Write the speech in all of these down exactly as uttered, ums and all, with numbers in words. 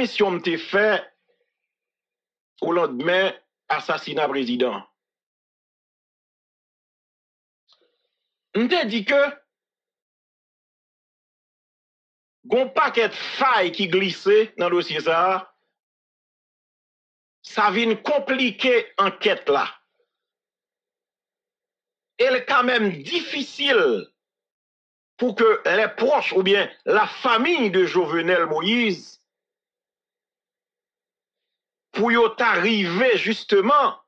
émission m'était fait au lendemain assassinat président. M'était dit que gon paquet de failles qui glissait dans le dossier ça, ça vient compliquer l'enquête là. Elle est quand même difficile pour que les proches ou bien la famille de Jovenel Moïse pour y arriver justement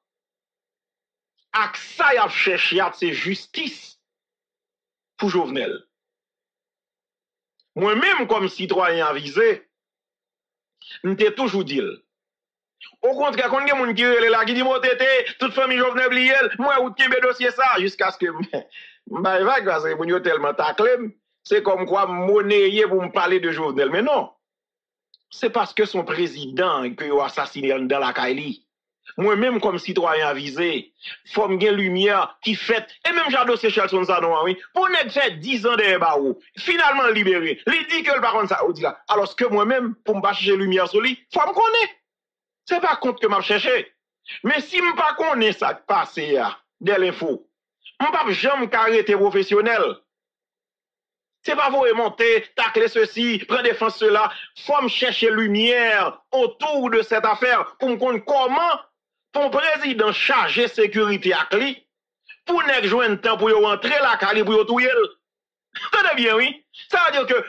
à ça y a cherché à cette justice pour Jovenel. Moi-même, comme citoyen avisé, m'étais toujours dit. Au contraire, quand il y a des gens qui là, qui disent, moi, t'étais, toute famille Jovenel Bliel, moi, ou t'es dossier ça, jusqu'à ce que, bah, vague, parce que, vous tellement taclé, c'est comme quoi, monnayer pour me parler de Jovenel. Mais non. C'est parce que son président, que vous assassiné dans la Kaili. Moi-même, comme citoyen avisé, faut me gagner lumière qui fait, et même j'ai dossier Chalson Sanon, oui, pour ne fait dix ans de barreau, finalement libéré, il dit que le baron ça, ou dit là. Alors que moi-même, pour me chercher lumière sur lui, faut me connaître. C'est pas contre que m'a cherché. Mais si je ne pas connais ça qui passe de l'info, je ne peux jamais arrêter professionnel. C'est pas vous remonter, tacler ceci, prendre défense cela. Il faut me chercher lumière autour de cette affaire pour me comprendre comment ton président chargé sécurité à clé pour ne jouer un temps pour rentrer la cali pour tout yel. Très bien, oui. Ça veut dire que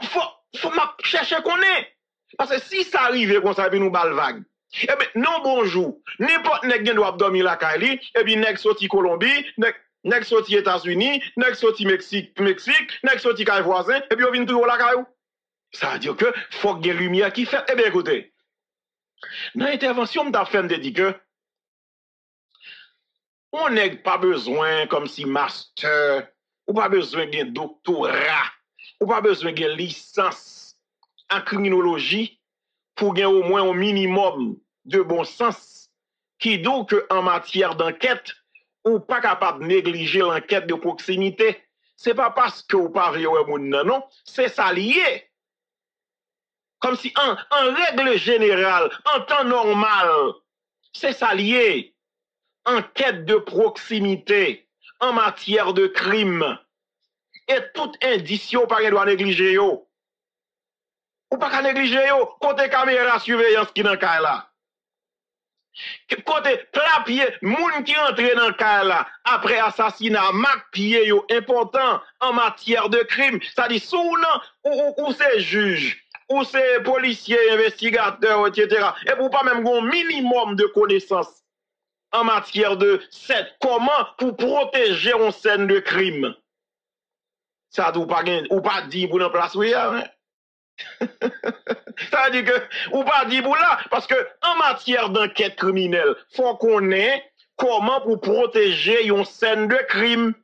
il faut, faut chercher qu'on est. Parce que si ça arrive qu'on ça vient nous balle vague, eh bien, non bonjour, n'importe nèg gen doit dormir la Cali, eh bien nèg sorti Colombie, nèg nèg sorti États-Unis, nèg sorti Mexique, Mexique, nèg sorti Cali voisin, et puis on vient toujours la Cali. Ça veut dire que faut qu'il y ait lumière qui fait. Eh bien écoutez, dans l'intervention m'ta fait me dit que on nèg pas besoin comme si master, ou pas besoin d'un doctorat, ou pas besoin d'une licence en criminologie pour gagner au moins un minimum de bon sens qui donc en matière d'enquête ou pas capable de négliger l'enquête de proximité. C'est pas parce que vous parlez ou moun nan, non, c'est ça lié. Comme si en, en règle générale, en temps normal, c'est ça lié. Enquête de proximité en matière de crime et tout indice ou pas qu'on doit négliger yo. Ou pas qu'à négliger yo, côté caméra surveillance qui dans kay la. Côté plapier, moun qui entre dans kay la, après assassinat, mak pied yo important en matière de crime. Ça dit, sou nan, ou, ou, ou c'est juge, ou c'est policier, investigateur, et cetera. Et pour pas même un minimum de connaissances en matière de set, comment pour protéger une scène de crime. Ça dit, ou pas, ou pas dit pour nan place ou ya, hein? Ça veut dire que, ou pas dit pour là, parce que en matière d'enquête criminelle, faut qu'on ait comment pour protéger une scène de crime.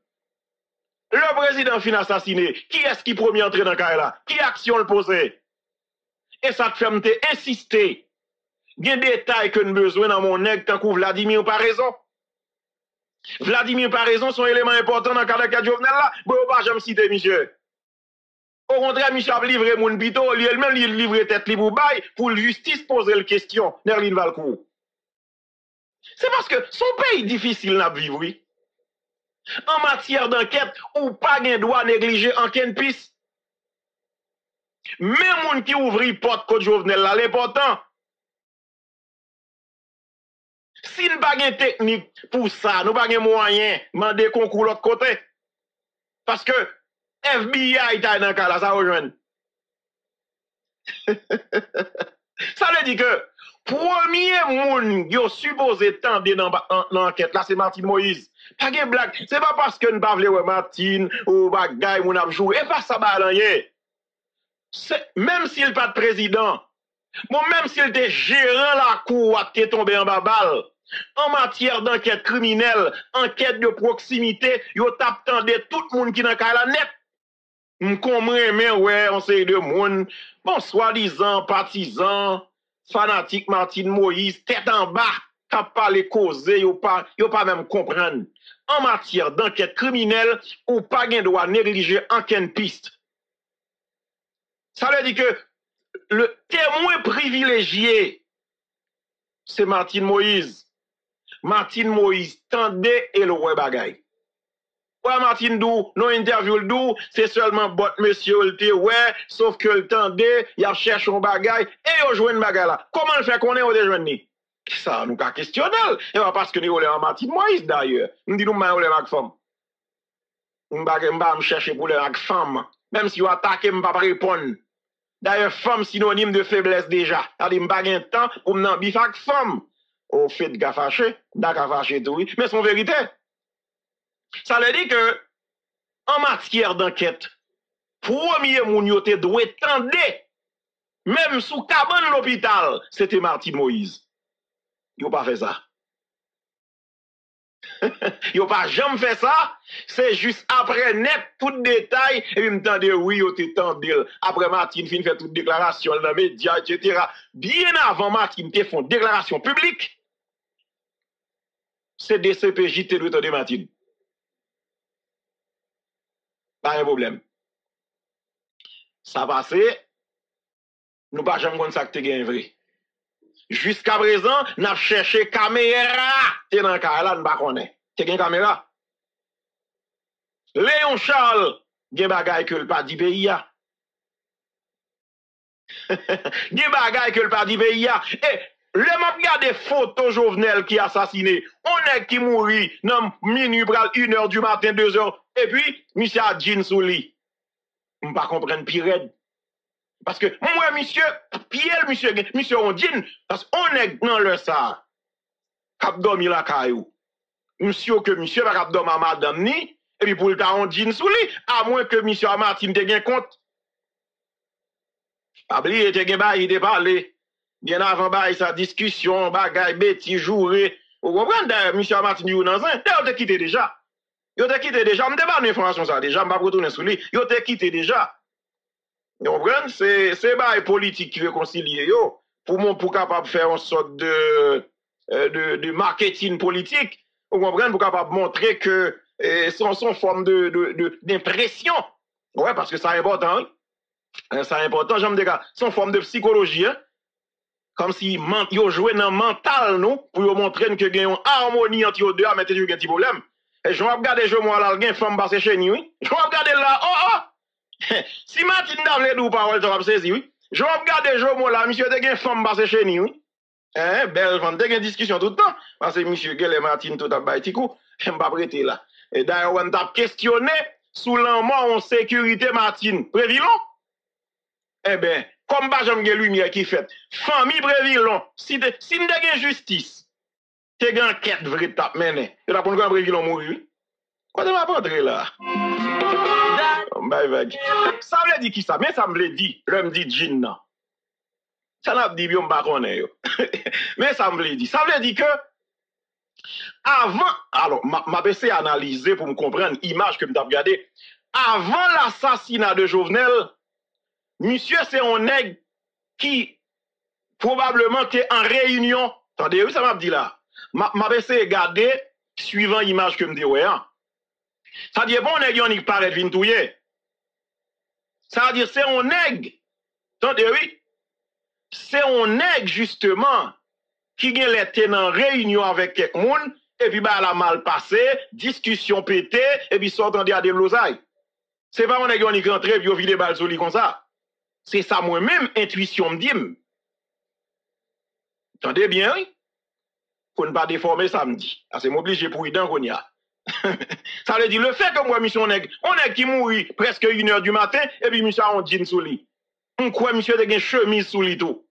Le président fin assassiné, qui est-ce qui premier entré dans le cas là? Qui action le posait? Et ça te fait me insister. Il y a des détails que nous besoin dans mon nègre, tant que Vladimir par raison. Vladimir par raison, son élément important dans le cas de la Jovenel là, bon, pas jamais cité, monsieur. Au contraire, Michel a livré mon bito, lui-même il livre tête libre pour bail pour justice poser la question, Nerline Valcourt. C'est parce que son pays difficile à vivre, oui. En matière d'enquête, ou pas gen droit négliger en ken pis. Même moun qui ouvri porte contre Jovenel là, l'important. Si nous pas gen technique pour ça, nous pas gen moyen, mandé concours l'autre côté. Parce que F B I taille dans kala, ça rejoint. Ça veut dire que premier moun qui supposé tendre dans l'enquête là c'est Martine Moïse. Pas de blague, c'est pas parce que nous pas vle Martine ou bagay moun ap joue et pas ça balanyer. Même s'il pas de président, bon même s'il était gérant la cour a été tombé en babal. En matière d'enquête criminelle, enquête de proximité, yo tap tande tout moun qui dans kala net. M'comprend mais ouais, on sait de monde, bon soi-disant partisan, fanatique Martine Moïse, tête en bas, tap pas les causer, yo pas yo pas même comprendre. En matière d'enquête criminelle, ou pas gen droit négliger enquête piste. Ça veut dire que le témoin privilégié, c'est Martine Moïse. Martine Moïse tendait et le roi bagaille. Ouais, Martine Dou, non interview le Dou, c'est seulement bot monsieur le té, ouais, sauf que le tendait, il a cherché un bagaille et il a joué une bagaille là. Comment le fait qu'on est au déjeuner? Ça, nous pas questionnel. Et pas parce que nous sommes en Martine Moïse d'ailleurs. Nous disons que nous sommes avec femme. Nous ne cherchons pas avec femme. Même si vous attaquez, nous ne pouvons pas répondre. D'ailleurs, femme synonyme de faiblesse déjà. C'est-à-dire, nous n'avons pas de temps pour nous bif avec femme. Au fait de gaffacher, d'agafacher tout, mais c'est une vérité. Ça veut dire que, en matière d'enquête, premier mounioté doit tendre, même sous cabane l'hôpital, c'était Martine Moïse. Ils n'ont pas fait ça. Ils n'ont pas jamais fait ça. C'est juste après net, tout détail, et ils me tendaient, oui, ils ont été tendés. Après Martine, ils ont fait toute déclaration dans les médias, et cetera. Bien avant Martine, ils font déclaration publique. C'est D C P J, ils ont tendu Martine. Pas de problème. Ça passe, nous pas jamais contacter un vrai. Jusqu'à présent, nous avons cherché caméra. T'es dans le cas là, nous ne connaissons pas. T'es une caméra. Léon Charles, il y a des bagailles que le pas du pays a. Il y a des bagailles que le pas du pays a. Et le map regarde des photos Jovenel qui assassiné. On est qui mourit dans minuit, une heure du matin, deux heures. Et puis, monsieur a jean sous lit. Je ne comprends pas pire. Parce que, moi, monsieur, Pierre, monsieur, monsieur, on dit, parce qu'on est dans le ça, cap dormi la caillou. Monsieur, que monsieur, va cap dormi à madame ni, et puis pour le cas, on dit sous lui, à moins que monsieur Martin te gagne compte. Pabli, il te gagne bail, il te parle. Bien avant bail, sa discussion, bagaille, bêtis, jouer. Vous comprenez, d'ailleurs, monsieur Martin, il te quitté déjà. Il te quitté déjà, je ne débat pas d'informations, ça, déjà, je ne vais pas retourner sous lui, il te quitté déjà. Vous comprenez? C'est les politiques qui réconcilient yo pour mon pour capable faire une sorte de, de, de marketing politique. Vous comprenez? Pour capable montrer que eh, son, son forme de, de, de, d'impression. Ouais, parce que c'est important. Hein? C'est important, j'aime dire, son forme de psychologie. Hein? Comme si yo joué dans le mental, nous, pour yo montrer que gagne une harmonie entre les deux, mais c'est toujours un petit problème. Et je regarde, je moi là, une femme passe chez nous. Je regarde là, oh oh! Si Martine Davle dou parole, ça va saisir, oui. Je regarde les gens, moi, là, monsieur, t'es une femme passée chez nous, oui. Hein, belle femme, t'es une discussion tout le temps. Parce que monsieur, Gelle et Martine, tout à bâti coup, je ne vais pas prêter là. Et d'ailleurs, on t'a questionné sous l'envoi en sécurité, Martine. Prévilon? Eh bien, comme pas j'aime lumière qui fait, famille Prévilon, si t'es une justice, t'es une enquête vraie, t'as mené. Et là, pour nous, Prévilon mourir, oui. Quoi t'es ma portrait là? Ça veut dire qui ça? Mais ça me le dit, l'homme dit Jin. Ça n'a pas dit bien, mais ça me le dit. Ça veut dire que, avant, alors, ma baissé analyser pour me comprendre l'image que je t'ai regardé. Avant l'assassinat de Jovenel, monsieur, c'est un nègre qui probablement était en réunion. Attendez, oui, ça m'a dit là. Ma baissé regardé, suivant l'image que je me dis, ouais, hein. Ça dit, bon, nègre, on y paraît de vintouiller. Ça veut dire, c'est un nègre. Tandis, oui. C'est un nègre, justement, qui était en réunion avec quelqu'un, et puis, bah, elle a mal passé, discussion pétée, et puis, s'entendait à des blousailles. C'est pas un nègre, on y rentre, et puis, on vit des balles sur lui comme ça. C'est ça, moi-même, intuition me dit. Tendez bien, oui. Pour ne pas déformer, ça me dit. Ah, c'est m'obliger pour y d'un qu'on y a. Ça veut dire le fait que moi, monsieur, on est, on est qui mourit presque une heure du matin, et puis monsieur, on jean sous lit. On croit, monsieur, de une chemise sous lit tout.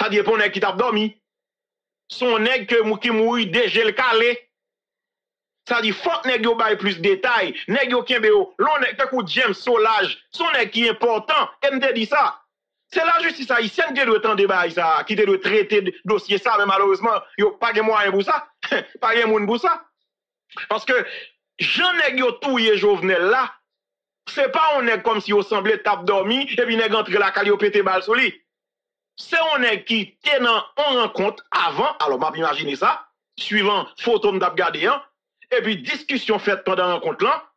Ça dit qu'on est qui t'a dormi. Son nègre qui mourit déjà le calé. Ça dit, faut que nègre baille plus de détails. Nègre qui est béo. L'on est que James Solage. Son nègre qui est important. Et me dit ça. C'est la justice haïtienne qui doit tant débat ça, qui doit traiter de dossier ça, mais malheureusement, yo pas de moyen pour ça. Pas de moyen pour ça. Parce que Jean Nègre touye Jovenel là, c'est pas on est comme si on semblait tape dormi et puis nèg entre la calio pété balle sur lui. C'est on est qui tenant en rencontre avant, alors m'a imaginer ça, suivant photo m'dap gardé hein, et puis discussion faite pendant rencontre là,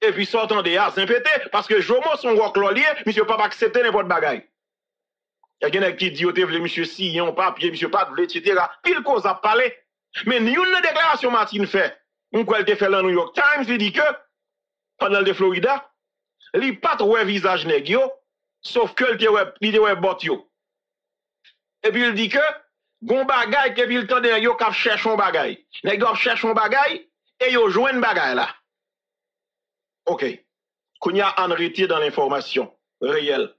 et puis sortant des as impété parce que Jomo son roi clolier, monsieur pas accepter n'importe bagaille. Il y a quelqu'un qui dit, vous voulez, monsieur, si, un papier, monsieur, pas de et cetera. Pile cause à parler. Mais nous, une déclaration, Martine fait. On quoi elle fait dans New York Times, il dit que, pendant le Florida, il pas de visage nèg yo, sauf que il te bot yo. Et puis il dit que, gon bagay, que il tande yo k'ap cherche un bagay. Nèg yo cherche un bagay, et yo joine bagay là. Ok. Qu'on y a enretiré dans l'information réelle.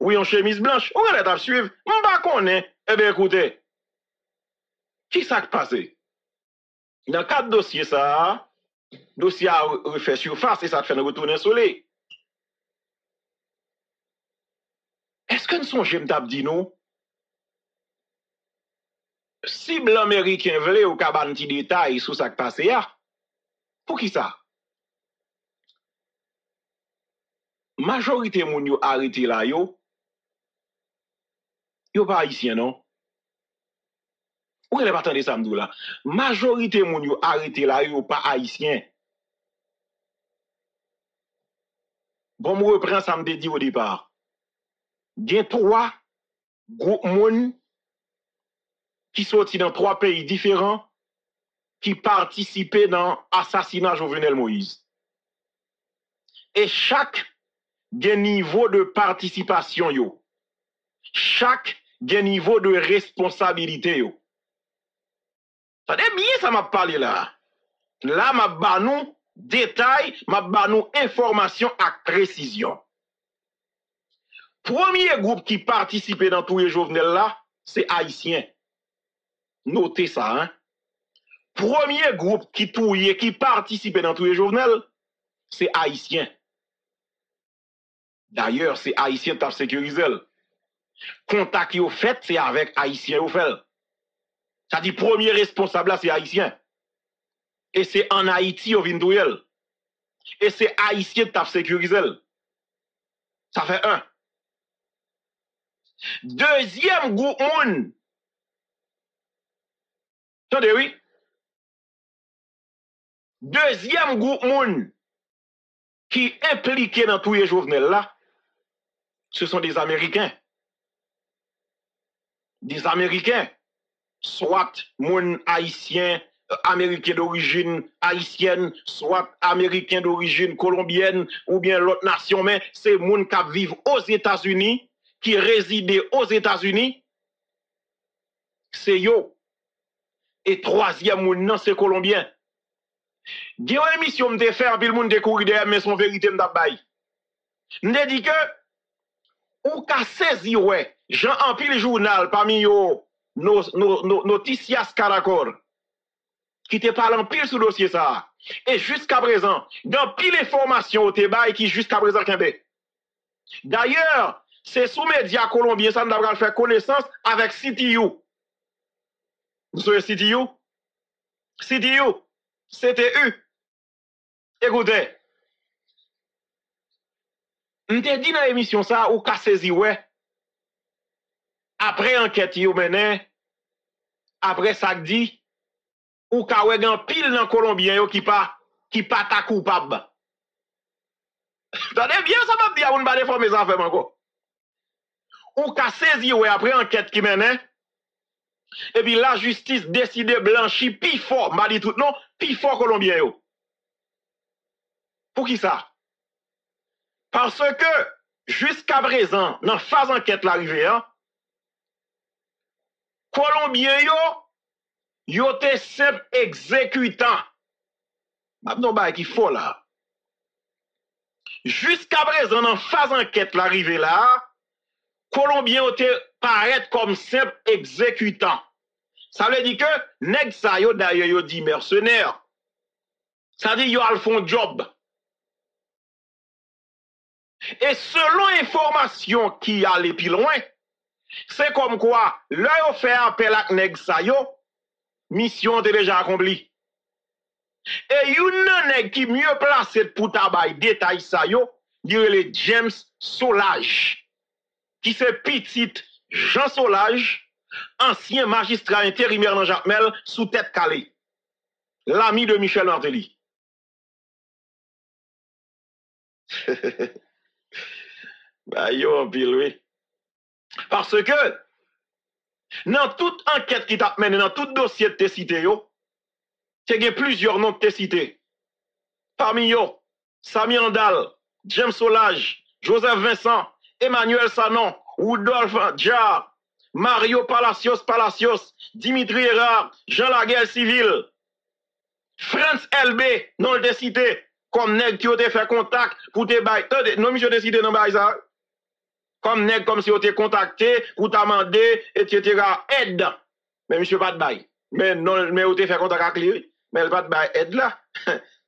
Oui, en chemise blanche. On va la suivre. M'ba konnen. Eh bien, écoutez. Qui s'est passé? Dans quatre dossiers, ça, dossier a refait surface et ça fait nous retourner soleil. Est-ce que nous sommes j'aime dit nous? Si blanc américain veut ou ka ban ti détail sur ça qui passé là, pour qui ça? Majorité moun yo arrêté là yo, yo pas haïtien non? Ou elle va attendre ça m'dou là. Majorité moun yo arrêté là yo pas haïtien. Bon me reprend ça me dit au départ. Gen trois groupes moun qui sorti dans trois pays différents qui participaient dans assassinat Jovenel Moïse. Et chaque gen niveau de participation yo. Chaque gen niveau de responsabilité yo. Ça dit bien ça m'a parlé là. Là m'a ba nou détail, m'a ba nou information avec précision. Premier groupe qui participait dans tous les Jovenel là, c'est haïtien. Notez ça hein. Premier groupe qui touye qui participait dans tous les Jovenel, c'est haïtien. D'ailleurs, c'est haïtien t'a sécurisé. Contact yo fait, c'est avec haïtien yo fait. Ça dit premier responsable là c'est haïtien. Et c'est en Haïti au Vindouyel. Et c'est haïtien t'a sécurisé. Ça fait un. Deuxième groupe moun. Attendez oui. Deuxième groupe moun qui impliqué dans tous les Jovenel là. Ce sont des Américains. Des Américains. Soit moun haïtien, américain d'origine haïtienne, soit américain d'origine colombienne, ou bien l'autre nation, mais c'est moun qui vivent aux États-Unis, qui résident aux États-Unis. C'est yo. Et troisième moun nan, c'est colombien. Gye yon émission m'te faire, puis le moun te kouri derrière, mais son vérité m'ta bay. M'te dit que, ou ka saisi ouais, j'en empile journal parmi yo. Nos no, no, noticias Caracol qui te parle en pile sur le dossier ça et jusqu'à présent dans pile information au débat qui jusqu'à présent qu'un d'ailleurs c'est sous média colombien ça nous avons fait connaissance avec C T U vous savez C T U C T U C T U écoutez on te dit dans l'émission ça ou ka saisi ouais après enquête yo mené après ça dit ou ka wè gan pile nan colombien yo qui pas qui pas ta coupable attendez bien ça m'a dit on pas déformer ça fait encore ou ka saisi ouais après enquête qui mené et puis la justice décide blanchi pi fort m'a dit tout non pi fort colombien yo pour qui ça parce que jusqu'à présent dans phase enquête l'arrivée hein Colombien yo, yo te simple exécutant. Maintenant, bah, qui faut là. Jusqu'à présent, en phase enquête, l'arrivée là, Colombien yo te paraît comme simple exécutant. Ça veut dire que, nèg sa yo, d'ailleurs, yo dit mercenaire. Ça dit yo al fon job. Et selon information qui allait plus loin, c'est comme quoi, l'œil fait appel à nèg sa yo, mission est déjà accomplie. Et yon nèg qui mieux placé pour tabay détail sa yo, dire le James Solage, qui c'est petit Jean Solage, ancien magistrat intérimaire dans Jacmel, sous tête calée, l'ami de Michel Martelly. Bah yo, pile oui. Parce que, dans toute enquête qui t'a mené, dans tout dossier de tes cités, il y a plusieurs noms de tes cités. Parmi eux, Samy Andal, James Solage, Joseph Vincent, Emmanuel Sanon, Rodolphe Jaar, Mario Palacios Palacios, Dimitri Hérard, Jean Laguerre Civil, France L B, non le cité, comme nèg qui ont fait contact pour te bailler. Non, monsieur de cité non bail ça. Comme nèg comme si on était contacté pour t'amender, et cetera. Aide. Mais monsieur pas de bail. Mais non, mais on te fait contact avec lui. Mais pas de bail aide là.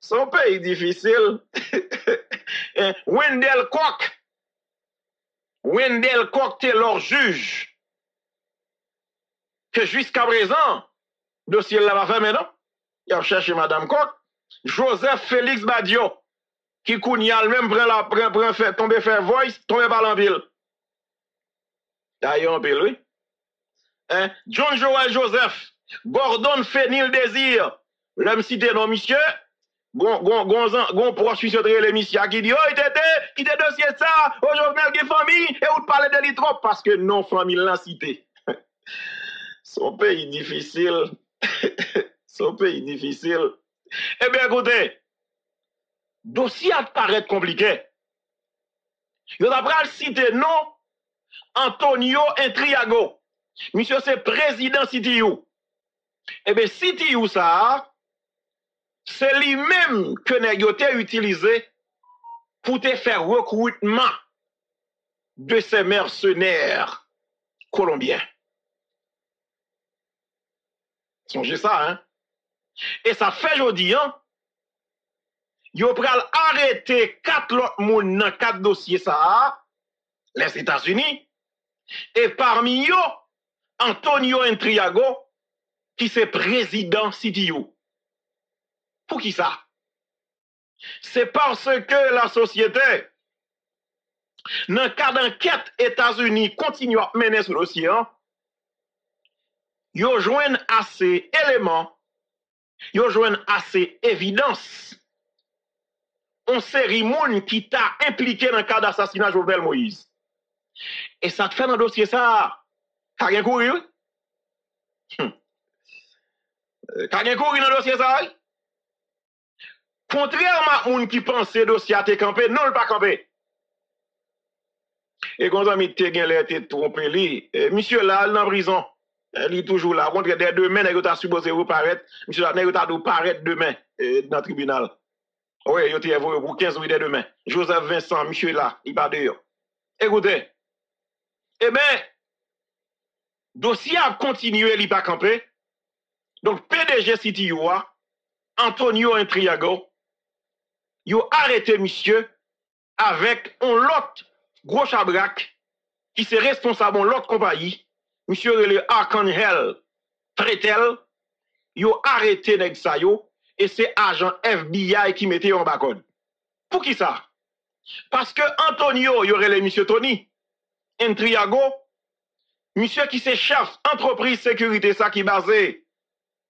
Son pays difficile. Wendell Kock. Wendell Kock t'es leur juge. Que jusqu'à présent, le dossier là va faire maintenant. Il a cherché Madame Kock. Joseph Félix Badio, qui kounyal même prend la prend prend fait tomber faire voice, tomber par en pile. D'ailleurs en pile, oui. Hein? John Joël Joseph, Gordon Fénil Désir, l'homme cité non monsieur, gon gon gon gon poursuivre les messieurs qui dit oh il était qui était dossier ça, au Jovenel qui famille et on parle de lui trop parce que non famille l'a cité. Son pays difficile. Son pays difficile. Eh bien, écoutez, dossier paraît compliqué. Vous avez cité non Antonio Intriago. Monsieur, c'est président C T U. Eh bien, C T U, ça, c'est lui-même que nous avons utilisé pour te faire recrutement de ces mercenaires colombiens. Songez ça, hein? Et ça fait jodi an, yo pral arrêter quatre lot moun dans quatre dossiers ça, les États-Unis, et parmi yo, Antonio Intriago, qui c'est président C T U. Pour qui ça? C'est parce que la société, dans cadre d'enquête États-Unis, continue à mener ce dossier, yo joignent assez éléments. Yo jouen assez évidence. On série moun qui t'a impliqué dans le cas d'assassinat Jovenel Moïse. Et ça te fait dans dossier ça. T'as rien couru? Hum. T'as rien couru dans dossier ça? Contrairement à moun qui pense dossier à te camper, non, le pas camper. Et quand on dit que t'es trompé, li, eh, monsieur là, il est en prison. Il est toujours là. Contre des demain, il est supposé reparaître. Monsieur Jacmel, il est reparaître demain dans le tribunal. Oui, il est envoyé pour quinze jours de demain. Joseph Vincent, monsieur là, il va dehors. Écoutez. Eh bien, dossier a continué, il n'est pas campé. Donc, P D G C T U, Antonio Intriago, il a arrêté monsieur avec un lot gros chabrac qui est responsable de l'autre compagnie. Monsieur le Arcangel Pretel, yo arrêté nèg sa yo, et c'est agent F B I qui mettait en bacon. Pour qui ça? Parce que Antonio, yo relè monsieur Tony Intriago, monsieur qui c'est chef entreprise sécurité ça qui basé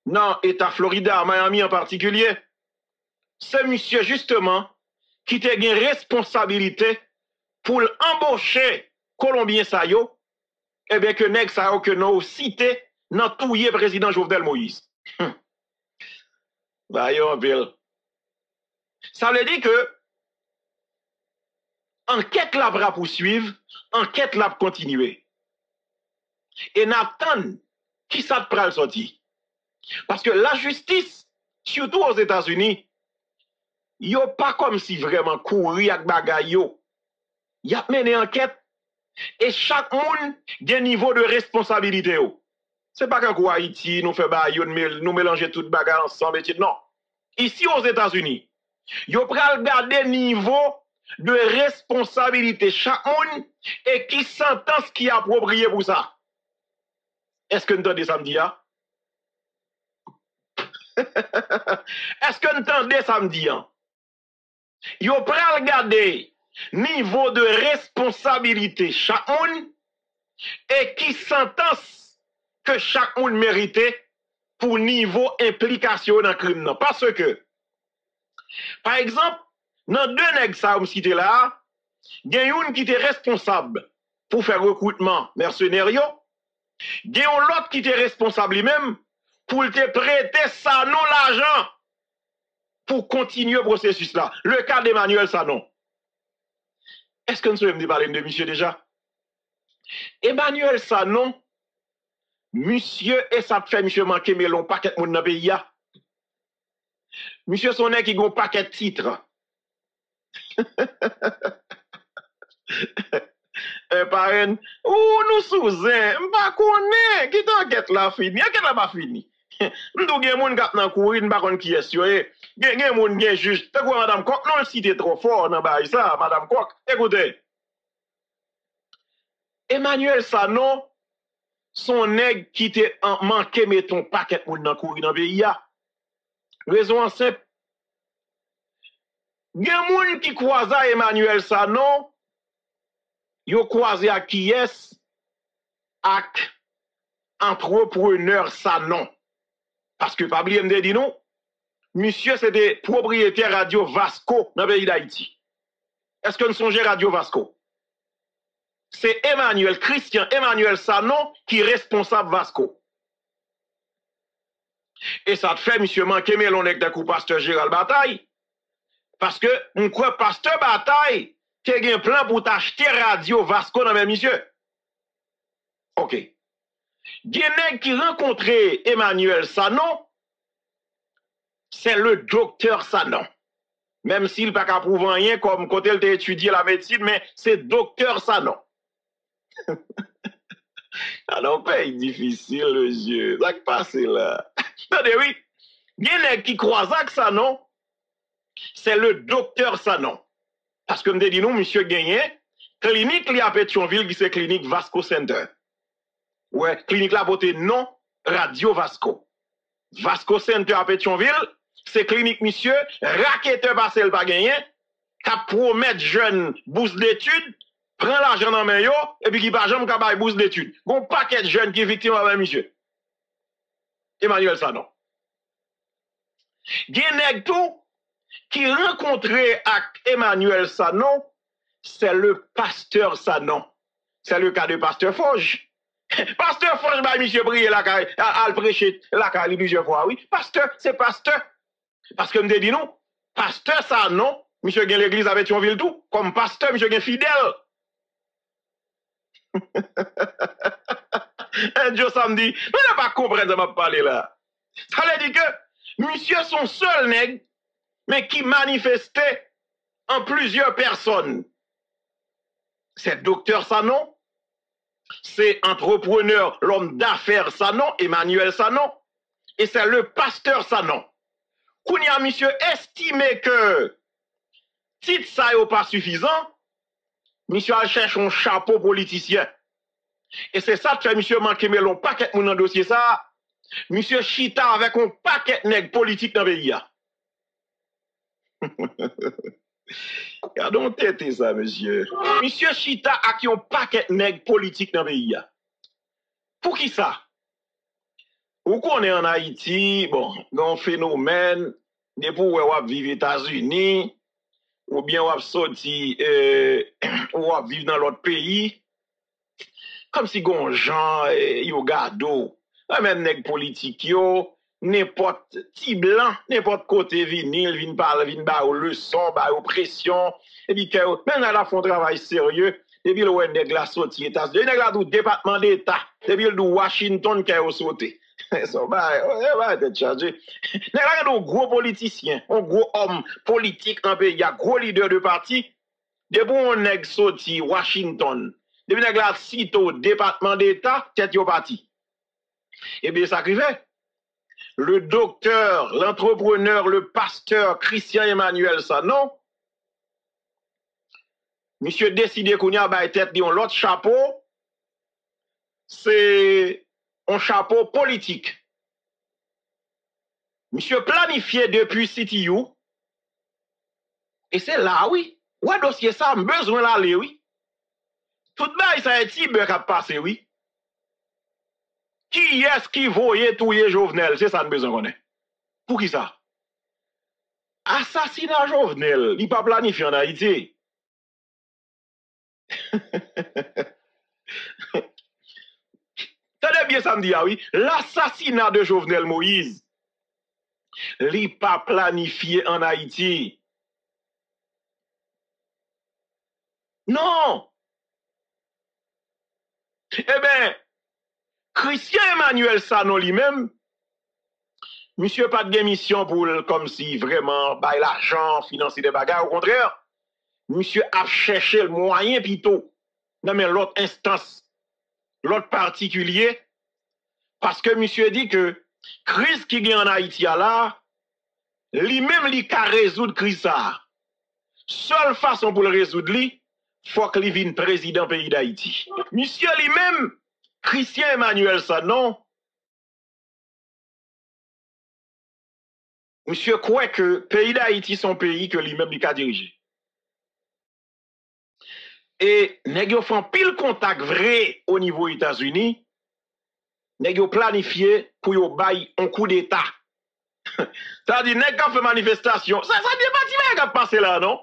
dans l'État Florida, Miami en particulier, c'est monsieur justement qui te gen responsabilité pour embaucher Colombien sa yo. Eh bien, que nèg sa yo que nous cité dans touye président Jovenel Moïse. Hum. Bah, yon, Bill. Ça veut dire que enquête la bra poursuivre, enquête la continuer. Et n'attend qui ça te pral sorti. Parce que la justice, surtout aux États-Unis, yo pas comme si vraiment couri ak bagay yo. Y a mené enquête. Et chaque monde des niveaux de responsabilité. Ce n'est pas qu'en Haïti, nous faisons mélanger tout le bagage ensemble. Non. Ici, aux États-Unis, ils prennent des niveaux de responsabilité. Chaque monde et qui s'entend ce qui est approprié pour ça. Est-ce que nous entendons samedi? Est-ce que nous entendons samedi? Ils prennent garder. Niveau de responsabilité chaque monde et qui sentence que chaque monde méritait pour niveau implication dans le crime. Parce que, par exemple, dans deux nègres ça, on cite là, il y a une qui était responsable pour faire recrutement mercenaire. Il y a l'autre qui était responsable lui-même pour te prêter Sanon l'argent pour continuer le processus-là. Le cas d'Emmanuel Sanon. Est-ce que nous sommes parler de monsieur déjà? Emmanuel Sanon, monsieur, et ça fait monsieur manquer mais l'on paquet moun dans le pays. Monsieur Sonnet qui gon paquet titre. Eh, parrain, ou nous sous-en, m'pa connaît, qui t'enquête la fini, enquête la pas fini. M'dou gen moun k'ap nan kouri, m'pa konn ki est yo, eh. Gen gen moun gen juge, te quoi madame Kock, non cité trop fort dans bail ça, madame Kock. Écoutez. Emmanuel Sanon, son nèg qui te manqué meton paquet moun nan kouri dans pays a. Raison simple. Gen moun qui croisa Emmanuel Sanon, yo croisé à qui est ak entrepreneur Sanon. Parce que Pabli M D dit non, monsieur c'était propriétaire Radio Vasco dans le pays d'Haïti. Est-ce que nous songez Radio Vasco? C'est Emmanuel, Christian Emmanuel Sanon qui est responsable Vasco. Et ça te fait, monsieur, manquer mais l'on est d'accord Pasteur Gérald Bataille. Parce que, on croit Pasteur Bataille. Tu as un plan pour t'acheter Radio Vasco dans mes messieurs. Ok. Genègue qui rencontrait Emmanuel Sanon, c'est le docteur Sanon. Même s'il n'a pas prouvé rien, comme quand il a étudié la médecine, mais c'est docteur Sanon. Alors, pays difficile, le yeux. Ça qui passe là. Attendez, oui. Genègue qui croise avec Sanon, c'est le docteur Sanon. Parce que m'te dit non, monsieur Gagné, clinique li à Pétionville qui c'est clinique Vasco Center. Ouais, clinique la beauté non, Radio Vasco. Vasco Center à Pétionville, c'est clinique monsieur, raqueteur Basel pas gagné, qui promet jeune bourse d'études, prend l'argent en main yo, et puis qui pas jamais ka bay bourse d'études. Gon paquet de jeunes qui est victime avec monsieur. Emmanuel Sanon. Gagné tout. Qui rencontrait avec Emmanuel Sanon, c'est le pasteur Sanon. C'est le cas de Pasteur Forge. Pasteur Forge, bah, monsieur prier la caille, à prêcher la caille plusieurs fois, oui. Pasteur, c'est pasteur. Parce que m'te dit non, pasteur Sanon, monsieur gen l'église avec Thionville tout, comme pasteur, monsieur gen fidèle. Un dieu samedi, vous n'avez pas compris de ma parler là. Ça veut dire que, monsieur son seul nègre, mais qui manifestait en plusieurs personnes. C'est docteur Sanon, c'est entrepreneur, l'homme d'affaires Sanon, Emmanuel Sanon, et c'est le pasteur Sanon. Kounia monsieur estimé que titre ça n'est pas suffisant, monsieur cherche un chapeau politicien. Et c'est ça que fait monsieur manquer mais l'on paquet moun dans dossier ça, monsieur chita avec un paquet nèg politique dans pays. Gardons tête ça, monsieur. Monsieur Chita a qui un paquet nèg politique dans le pays. Pour qui ça? Ou qu'on est en Haïti, bon, un phénomène, de pour ou vivre aux États-Unis, ou bien ou sorti euh, ou vivre dans l'autre pays, comme si gon gens yo gado, même nèg politique yo. N'importe petit blanc, n'importe côté vinil, vin parle, vin ba ou leçon, ba ou pression, et puis même là la font travail sérieux, et puis le wè nèg la sorti États-Unis, nèg la tout département d'État, et puis le Washington qui a sauté. Ça va être chargé. Nèg la un gros politicien, un gros homme politique en pays, un gros leader de parti, depuis on nèg sorti Washington, depuis nèg la sitôt département d'État, tête au parti. Et bien ça crivait. Le docteur, l'entrepreneur, le pasteur Christian Emmanuel Sanon, monsieur décidé qu'on y a ba tête yon l'autre chapeau, c'est un chapeau politique. Monsieur planifié depuis C T U, et c'est là, oui, ouais dossier ça, besoin d'aller, oui. Tout bas, ça est tibé qui passé, oui. Qui est-ce qui voyait tout les Jovenel? C'est ça que nous besoin qu'on ait. Pour qui ça? Assassinat Jovenel, il n'est pas planifié en Haïti. bien ça me dit, ah oui, l'assassinat de Jovenel Moïse, li pas planifié en Haïti. Non. Eh bien, Christian Emmanuel Sanon lui-même, monsieur pas de mission pour comme si vraiment bail l'argent, financer des bagarres, au contraire, monsieur a cherché le moyen plutôt. Non mais l'autre instance, l'autre particulier, parce que monsieur dit que crise qui est en Haïti là, lui-même lui ka résoudre crise ça. Seule façon pour le résoudre lui, faut que lui vienne président pays d'Haïti. Monsieur lui-même, Christian Emmanuel Sanon, monsieur croit que pays d'Haïti sont pays que lui-même lui ka diriger. Et nèg yo font pile contact vrai au niveau États-Unis, nèg yo planifié pour yo bail un coup d'état. Ça dit nèg ka fait manifestation, ça ça dit bâtiment ka passer là non?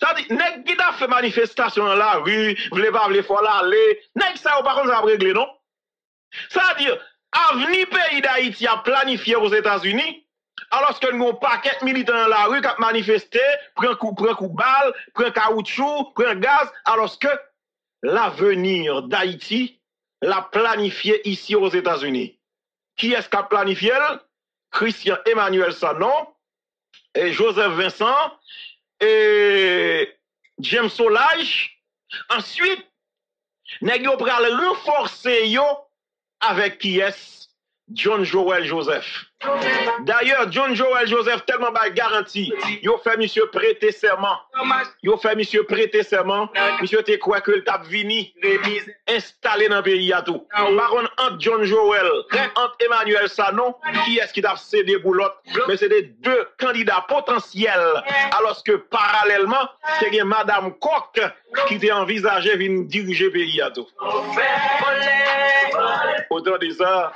Ça dit nèg qui t'a fait manifestation dans la rue, vle pas vle faut aller, nèg ça ou pas comme ça régler non? Ça dit avenir pays d'Haïti a planifié aux États-Unis. Alors que nous avons un paquet militant dans la rue qui a manifesté, prend coup, prend coup balle, prend caoutchouc, prend gaz, alors que l'avenir d'Haïti l'a planifié ici aux États-Unis. Qui est-ce qui a planifié? Christian Emmanuel Sanon, et Joseph Vincent, et James Solage. Ensuite, nous allons renforcer avec qui est-ce? John Joël Joseph. D'ailleurs, John Joël Joseph tellement pas garanti. Yo fait monsieur prêter serment. Yo fait monsieur prêter serment. Monsieur te croit que le tap vini installé dans le pays à tout. Par contre, entre John Joël, entre Emmanuel Sanon, qui est-ce qui t'a cédé boulotte? Mais c'est des deux candidats potentiels. Alors que parallèlement, c'est Madame Kock qui t'a envisagé venir diriger le pays à tout. Autant de ça,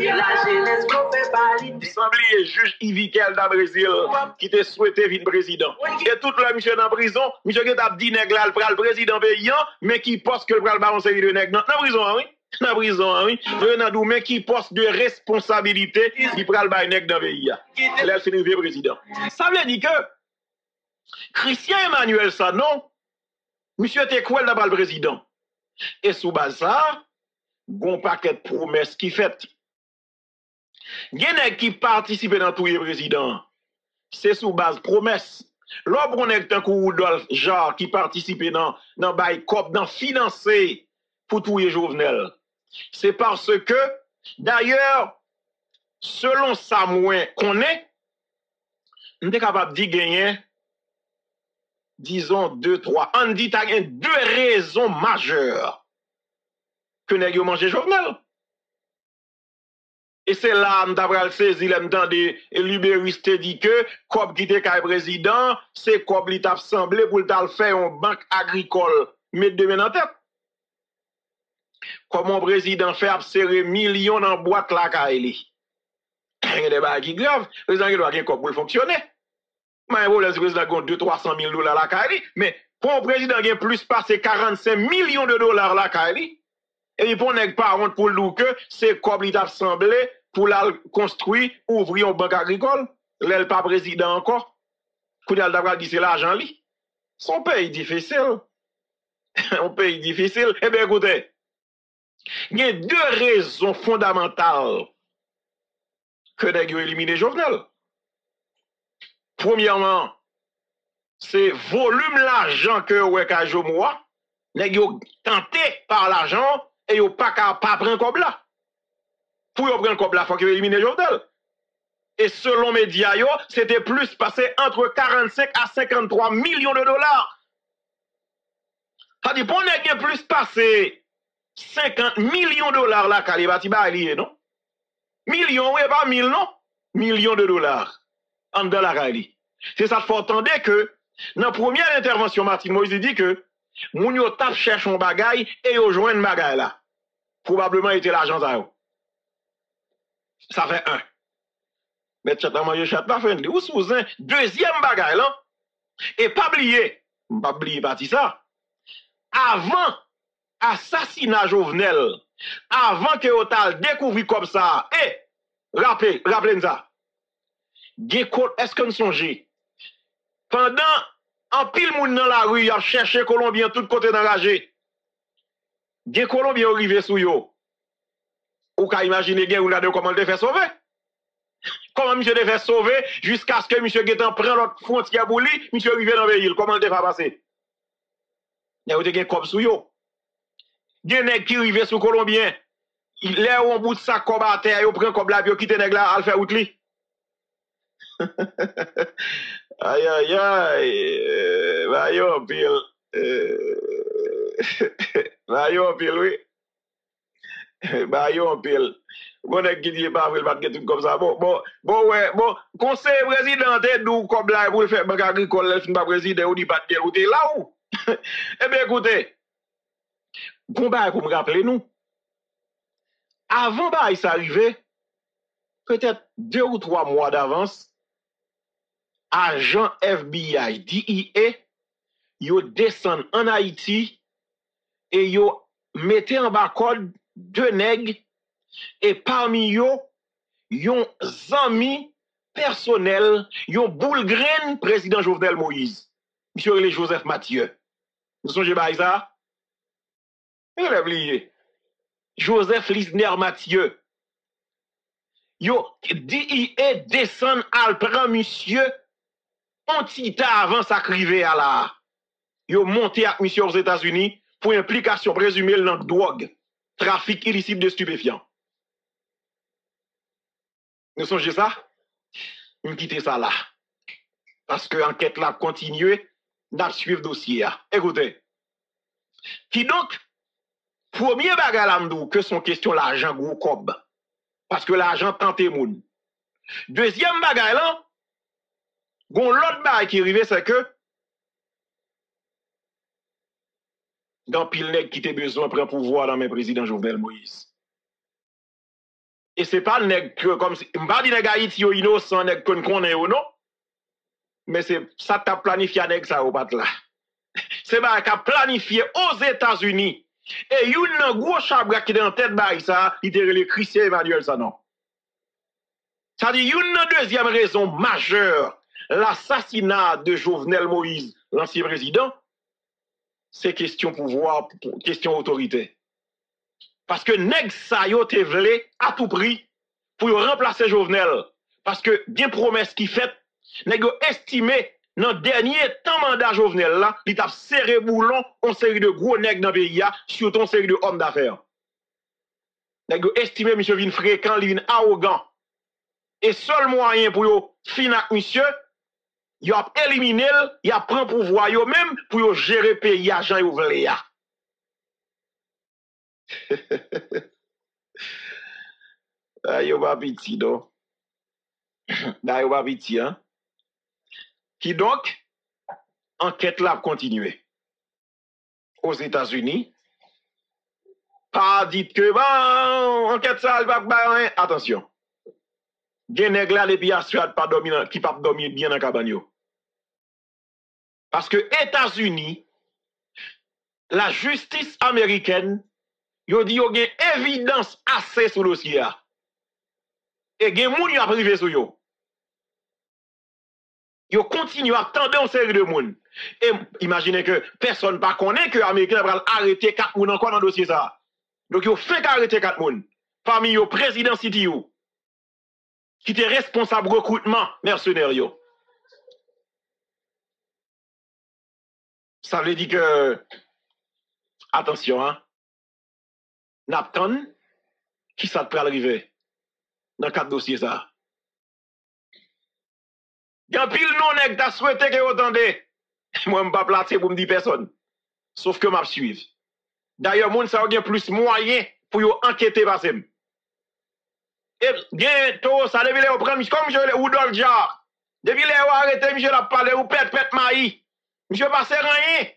l'assemblée juge Ivikel dans le Brésil qui te souhaité vite président. Et tout le monsieur dans la prison, monsieur qui t'a dit nèg là le président paysan, mais qui pense que le baron série de nèg dans la prison, oui. Dans la prison, oui. Mais qui pense de responsabilité, il prend le bail nèg dans le pays. Là c'est le président. Ça veut dire que Christian Emmanuel Sanon, monsieur te croit dans le président. Et sous base ça, gon paquet de promesses qui fait. Genèk qui participe dans tout le président, c'est sous base promesse. L'obron est un coup Rodolphe Jaar qui participe dans dans bail cop dans financer pour tout le Jovenel. C'est parce que d'ailleurs selon ça moins qu'on est, on est capable d'y gagner disons deux trois. On dit t'as deux raisons majeures que nèg yo mangé Jovenel. Et c'est là, m'davral saisi, m'tande, l'ubériste dit que, Kob qui te kay président, c'est Kob li tap semblé pour le faire en banque agricole. Met de men en tête. Comment président fait abserrer millions dans boîte la kaeli? Il y a des bails qui grave, président qui doit gen Kob pour fonctionner. Mais bon, les président gon deux à trois cent mille dollars la kaeli, mais pour un président gen plus passé quarante-cinq millions de dollars la kaeli. Et puis, pour nèg pas honte pour le que c'est comme il t'a semblé pour la construire, ouvrir une banque agricole. L'el pas président encore. Koudal t'a dit c'est l'argent li. Son pays difficile. Un pays difficile. Eh bien, écoutez, il y a deux raisons fondamentales que nèg yo éliminer Jovenel. Premièrement, c'est volume l'argent que ouais ka jo moi, nèg yo tenté par l'argent. Et yo pas qu'à pas prendre comme là. Pour yo prendre comme là, faut que yo éliminer Jovenel. Et selon média yo, c'était plus passé entre quarante-cinq à cinquante-trois millions de dollars. Ça dit pour nèg gen plus passé cinquante millions de dollars là qu'à bâti bail non? Millions ouais pas mille non? Millions de dollars en dollars ali. C'est ça faut entendre que dans première intervention Martine Moïse dit que moun yo tap cherche un bagay et yo joine bagay là. Probablement était l'argent ça yo. Ça fait un. Mais chat a mangé chat pas fait ou sousin deuxième bagay là. Et pas oublier, pas oublier parti ça. Avant assassinat Jovenel, Avant que Otal découvre comme ça, eh, rappelez, rappelez ça. Est-ce que nous songeons? Pendant un pile moun dans la rue, a cherché Colombien tout côté d'enragé. Des Colombiens arrivés sous yo. Ou ka imaginer gen ou la de comment le faire sauver? Comment monsieur le faire sauver jusqu'à ce que monsieur Guetan prenne l'autre frontière pour lui, monsieur arrivé dans le pays, comment le faire passer? Il y a eu des cops sous yo. Des nèg qui arrivés sous Colombien. Il est au bout de sa cob à terre, yo prend cob la puis quitte nèg là, al faire route li. Aïe, aïe, aïe, va yon pile, va yon pile, oui, va yon pile. Bon, n'est-ce qu'il n'y a pas de tout comme ça. Bon, bon, bon, ouais, bon, conseil président, d'où, comme là, vous le faites, banque agricole, le fin pas président, ou dit pas de guerre, ou t'es là où? Eh bien, écoutez, combat, vous me rappelez, nous, avant, bah, il s'arrivait, peut-être deux ou trois mois d'avance, agent F B I, D E A, yo descend en Haïti et yo mettez en bas code deux nègres et parmi yo, yon zami personnel, yon boulgren président Jovenel Moïse, monsieur le Joseph Mathieu. Vous songez ba ça? Il a oublié. Joseph Lisner Mathieu. Yo D E A descend al prend monsieur on tita avant ça crivé à la. Yo monté à monsieur aux États-Unis pour implication présumée dans drogue, trafic illicite de stupéfiants. Nous songez ça? Nous quittons ça là. Parce que l'enquête là continue, nous suivons le dossier. Écoutez. Qui donc, premier bagage à m'dou que son question l'argent gros cob. Parce que l'argent tente moun. Deuxième bagage là, Gon l'autre bail qui arrivait, c'est que, dans pile nèg qui te besoin prend pouvoir dans mes président Jovenel Moïse. Et c'est pas nèg que, comme si, m'pas dit nèg Haïti yo innocent, nèg kon konnen yo non, mais c'est ça t'a planifié nèg ça ou pat là. C'est ba ka planifié aux États-Unis. Et yon nan gros chabra qui dans tête bail ça, il te relé Christian Emmanuel Sanon. Ça dit yon nan deuxième raison majeure. L'assassinat de Jovenel Moïse, l'ancien président, c'est question pouvoir, question autorité. Parce que nèg sa yo te vle à tout prix pour remplacer Jovenel. Parce que bien promesse qui fait, nèg yo estimé dans dernier temps mandat Jovenel là, il t'a serré boulon en série de gros nèg dans pays là, surtout en série de hommes d'affaires. Nèg yo estimé monsieur vin fréquent, li vin arrogant. Et seul moyen pour yo finir monsieur Yo a éliminé, il a pris pouvoir yo même pour yo gérer pays à Jean Ouvléa. Ah yo va petit donc. Da yo va petit hein. Qui donc enquête là continuer. Aux États-Unis pas dit que bah enquête ça va bah attention. Gen nèg la les pays Suède pas dominant qui pas dormir bien dans Cabanio. Parce que États-Unis la justice américaine yo dit yo gen évidence assez sur dossier a. Et gen moun yo a privé sur yo. Yo continue à attendre une série de moun. Et imaginez que personne pas connaît que américain va arrêter quatre moun encore dans dossier ça. Donc yo fait arrêter quatre moun parmi yo président C T U qui était responsable recrutement mercenaire. Ça veut dire que, attention, hein, Napton, qui ça te peut arriver dans quatre dossiers ça? Il y a pile non-nèg qui a souhaité que vous entendez. Moi, je ne suis pas placé pour me dire personne. Sauf que je suive. D'ailleurs, moun ça a plus moyen pour vous enquêter par ça. Et bientôt, ça devait le prendre, comme je l'ai Rodolphe Jaar. Depuis le arrêté, monsieur l'a parlé, ou pète, pète, maï. Monsieur passe rien.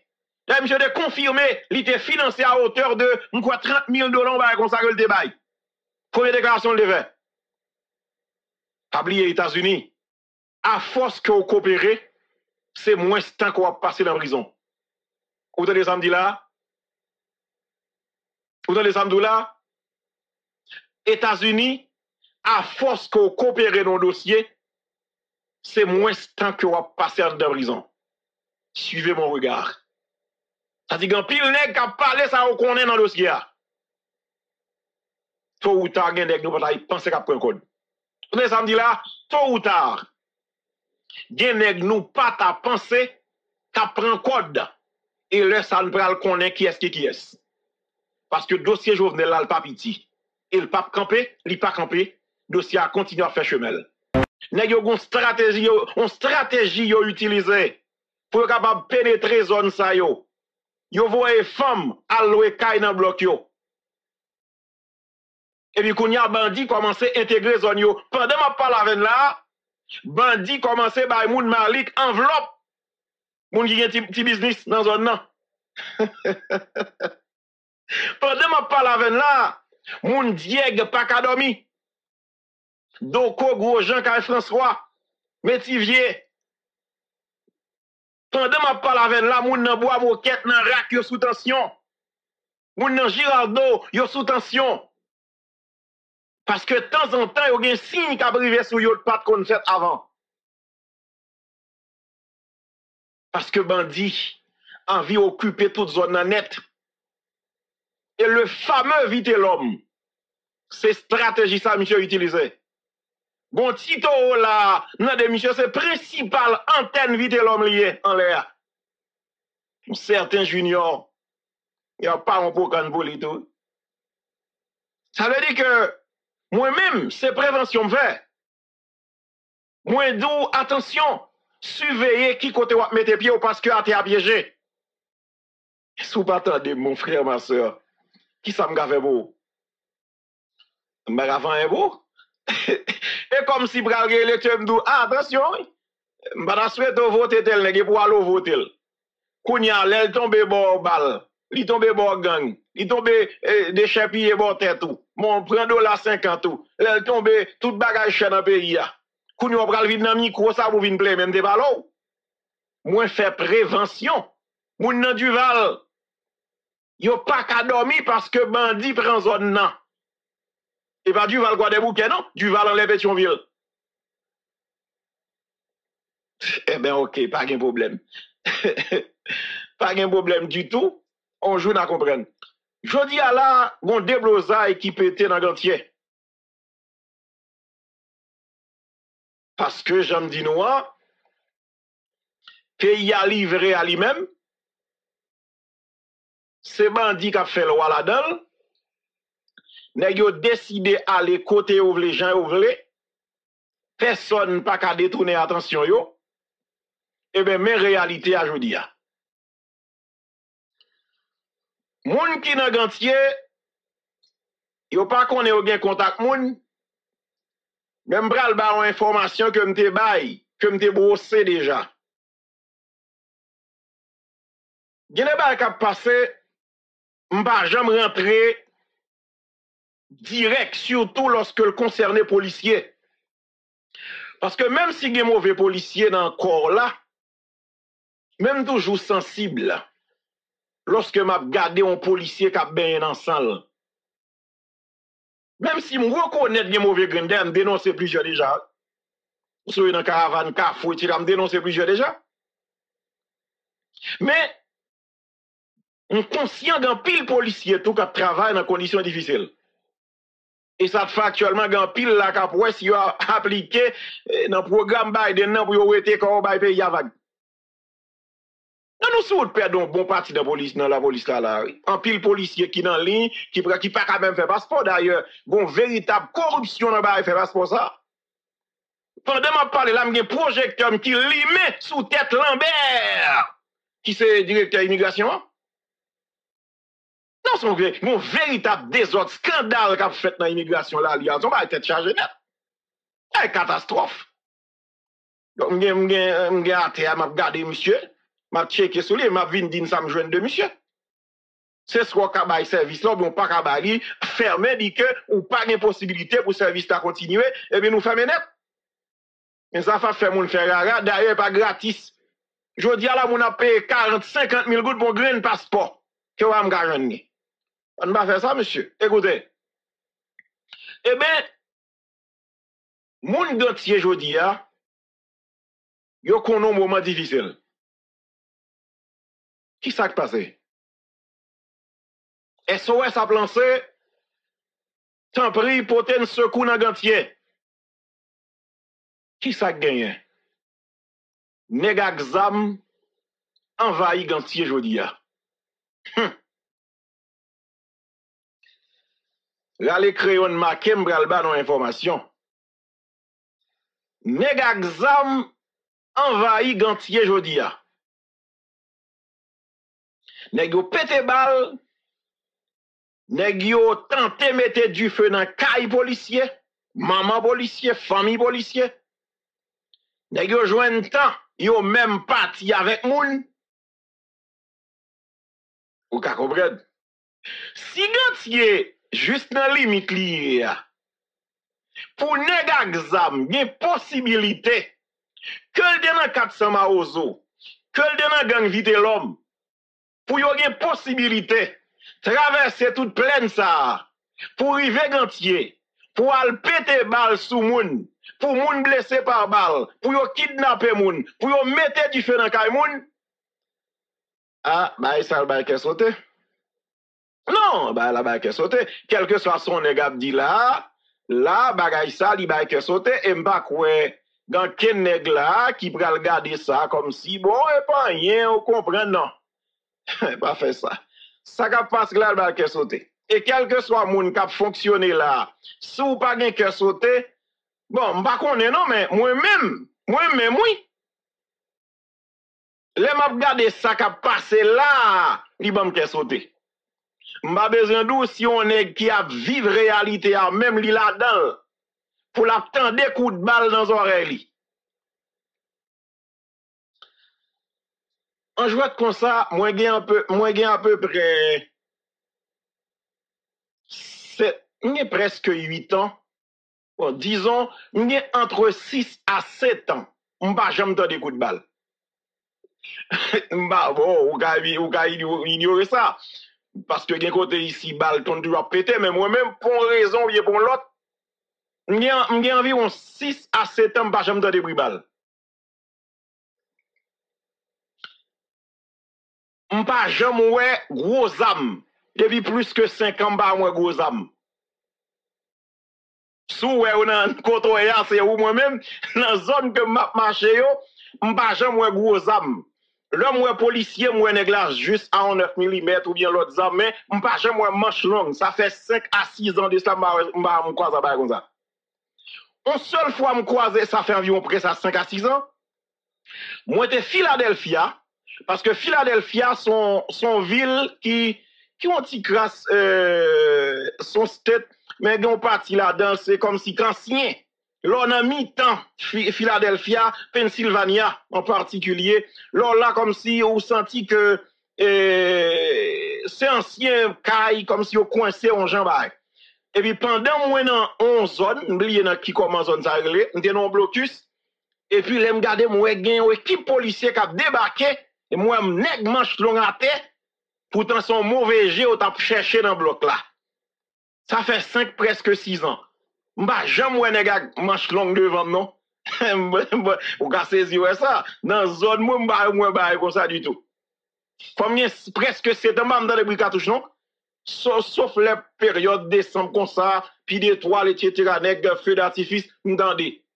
Là, monsieur de confirmer, il était financé à hauteur de trente mille dollars, bah, comme ça, le débat. Première déclaration de fait. Tablier États-Unis. À force que vous coopérez, c'est moins de temps qu'on va passer dans la prison. Vous avez des samedis là? Vous avez des samedis là? États-Unis, à force qu'on coopère dans le dossier, c'est moins temps que vous passez en prison. Suivez mon regard. Ça dit qu'un pile nèg qui a parlé ça au connaît dans le dossier. Tôt ou tard, gen nèg nous pas penser qu'à prendre code. Vous savez ça me dit là, tôt ou tard, gen nèg nous pas ta penser qu'à prendre code et là ça nous pral connaît qui est qui qui est. Parce que dossier Jovenel là le pas petit. Et le pape campé, il pas campé, dossier a continué à faire chemel. Nèg yo gon stratégie, on stratégie yo utilisé pour capable pénétrer zone ça yo. Yo voye femme à louer kay dans bloc yo. Et puis kounya bandi commence intégrer zone yo. Pendant m'a parle avec là, bandi commence bay moun Malik enveloppe. Moun ki gen petit business dans zone nan. Pendant m'a parle avec là, moun Dieg pas ka dormi. Doko gros Jean Kay François, Métivier. Pendant m'a parle avec la moun nan bois moquette nan rack yo sous tension. Moun nan Girardeau yo sous tension. Parce que de temps en temps yo gen signe ka privé sou yo pat kon fait avant. Parce que bandi envie occuper toute zone nan net. Et le fameux vite l'homme, c'est stratégie ça monsieur utilisé. Bon tito là, non de monsieur c'est principal antenne vite l'homme lié en l'air. Certains juniors, il y a pas un programme pour tout. Ça veut dire que moi-même c'est prévention fait. Moi d'où attention, surveiller qui côté ou mettre pied parce que a été piégé. Sous battant de mon frère ma soeur. Qui ça me gave beau? Mais avant est beau. Et comme si bral électeur me dit ah attention, m'pa souhaite voter tel nèg pour aller voter. Kounya l'el tombe bord balle, li tombe bord gang, li tombe des chapier bord tête tout. Mon prend dollar cinquante tout. L'el tombe tout bagage cher dans pays a. Kounya bral vinn nan micro ça pour vinn play même des ballons. Moi faire prévention. Moun nan Duval. Yo pas qu'à dormir parce que bandi prend zone nan. Et pas Duval Croix des Bouquets non, Duval en les Pétionville. Eh ben OK, pas de problème. Pas de problème du tout, on joue n'a comprendre. Jodi a là, gon déblosaille qui pété dans Gantier. Parce que j'aime dit noir pays a livré à lui-même. Ces bandits qui ont fait le roi là-dedans, ils ont décidé d'aller côté où les gens veulent. Personne n'a pas détourné l'attention. Eh bien, mais réalité aujourd'hui. Les gens qui sont Gantier, ils n'ont pas connu aucun contact. Même je vais vous information que je vais que je vais brosser déjà. Je ne vais pas passer. Je ne vais pas jamais rentrer direct, surtout lorsque le concerné policier. Parce que même si il y a mauvais policier dans le corps là, même toujours sensible, lorsque m'a gardé un policier qui a bien dans la salle, même si je reconnais des mauvais grindés, je dénonce plusieurs déjà. Je suis dans la caravane, je dénonce plusieurs déjà. Mais, on conscient d'un pile policier tout qui travaille dans conditions difficiles. Et ça fait actuellement d'un pile là qui ouais si a appliqué dans le programme Biden pour arrêter quand on pays à vague. Nous sommes perdons bon parti de la police dans la police là là. Un pile policier qui dans ligne qui qui pas quand même faire passeport d'ailleurs, bon véritable corruption dans bail faire passeport ça. Pendant m'a parler là, un projecteur qui limé sous tête Lambert qui c'est directeur immigration. Non, c'est mon véritable désordre, scandale qu'a fait dans l'immigration là, il y a un tête chargée net. C'est une catastrophe. Donc, je suis arrêté, je suis gardé, monsieur, je suis checké sur lui, je suis venu ça me joindre de monsieur. C'est ce qu'on a fait service là, on pas capable fermer, dit que ou pas de possibilité pour le service de continuer, et bien nous fermons net. Mais ça fait faire mon ferrara, d'ailleurs, pas gratis. Je dis à la, on a payé quarante à cinquante mille gouttes pour green passeport. Que vous avez gagné. On ne va pas faire ça, monsieur. Écoutez, Eh bien, moun Gantier jodi a, yo konon moment difficile. Qui ça qui passé? S O S a lancé, tant pris pour te secou dans Gantier. Qui ça qui gagne? Nèg exam envahi Gantier jodi a. Hm. Rale crayon marqué m'bral ba non information. Nèg exam envahi Gantier jodi a. Nèg yo pété balle, nèg yo tenté mettre du feu dans caille policier, maman policier, famille policier. Nèg yo joine temps, yo même parti avec moun. Ou ka comprendre? Si Gantier juste dans limite lié pour nèg exam, gen possibilité que le dans quatre cents maozo, que le dans gang vite l'homme. Pour y avoir une possibilité, traverser toute plaine ça, pour arriver Gantier, pour aller péter balle sous moun, pour moun blessé par balle, pour y kidnapper moun, pour y mettre du feu dans kay moun. Ah, bah, ça, bah, qu'est sauté? Non, bah, la bah, qu'est sauté? Quel que soit son nèg dit là, là, bah, ça, li bah, qu'est sauté, et m'ba koué. Dans ken nèg là, qui pral garder ça comme si, bon, et pas rien, on comprend, non. Pas fait ça. Ça qui passe là, le bal qui sauté. Et quel que soit le monde qui a fonctionné là, si vous pas gen qui sauté, bon, m'ba connais non, mais moi-même, moi-même, oui. Les m'a regardé ça qui passe là, il va me sauté. M'ba besoin d'où si on est qui a vivre réalité, à même li là-dedans, pour la tendre coup de balle dans oreille. En jouant comme ça, moi j'ai un peu, moi j'ai à peu près sept, presque huit ans. Bon, disons, j'ai entre six à sept ans. M'ba jamais tendre coup de balle. M'ba bon, ou ka ou ka ignorer ça parce que d'un côté ici balle ton doit péter mais moi-même pour raison ou pour l'autre, j'ai j'ai environ six à sept ans m'ba jamais tendre coup de balle. M'pa jamais ouais gros âme depuis plus que cinq ans ba moi gros âme sous ouais on a côtoyé c'est ou moi même dans zone que m'a marché yo m'pa jamais ouais gros âme l'homme ouais policier moi nèg là juste à neuf millimètres ou bien l'autre âme mais m'pa jamais ouais manche longue ça fait cinq à six ans de ça m'a m'a croiser ba comme ça on seule fois me croiser ça fait environ près ça cinq à six ans moi t'es Philadelphia. Parce que Philadelphia, son, son ville qui, qui ont ti crasse, euh, son state, mais ils ont parti là-dedans, c'est comme si qu'ancien. L'on a mis tant, Philadelphia, Pennsylvania en particulier, l'on là comme si on senti que, euh, c'est ancien caille, comme si on coincé en jambaille. Et puis pendant moins dans onze zones, oubliez qui commence zone ça réglé, on était non blocus, et puis les m'gardé, moi, gagne une équipe policière qui a débarqué. Et moi, nèg manche long à terre, pourtant son mauvais jeu, on t'a cherché dans le bloc là. Ça fait cinq, presque six ans. M'ba jamais ouais nèg manche long devant non. Ou ka saisi ouais ça. Dans zone moi m'ba moi ba comme ça du tout. Comme presque sept ans dans les bricatouches non. Sauf les périodes décembre comme ça, puis d'étoiles et cetera nèg feu d'artifice, m'tendez.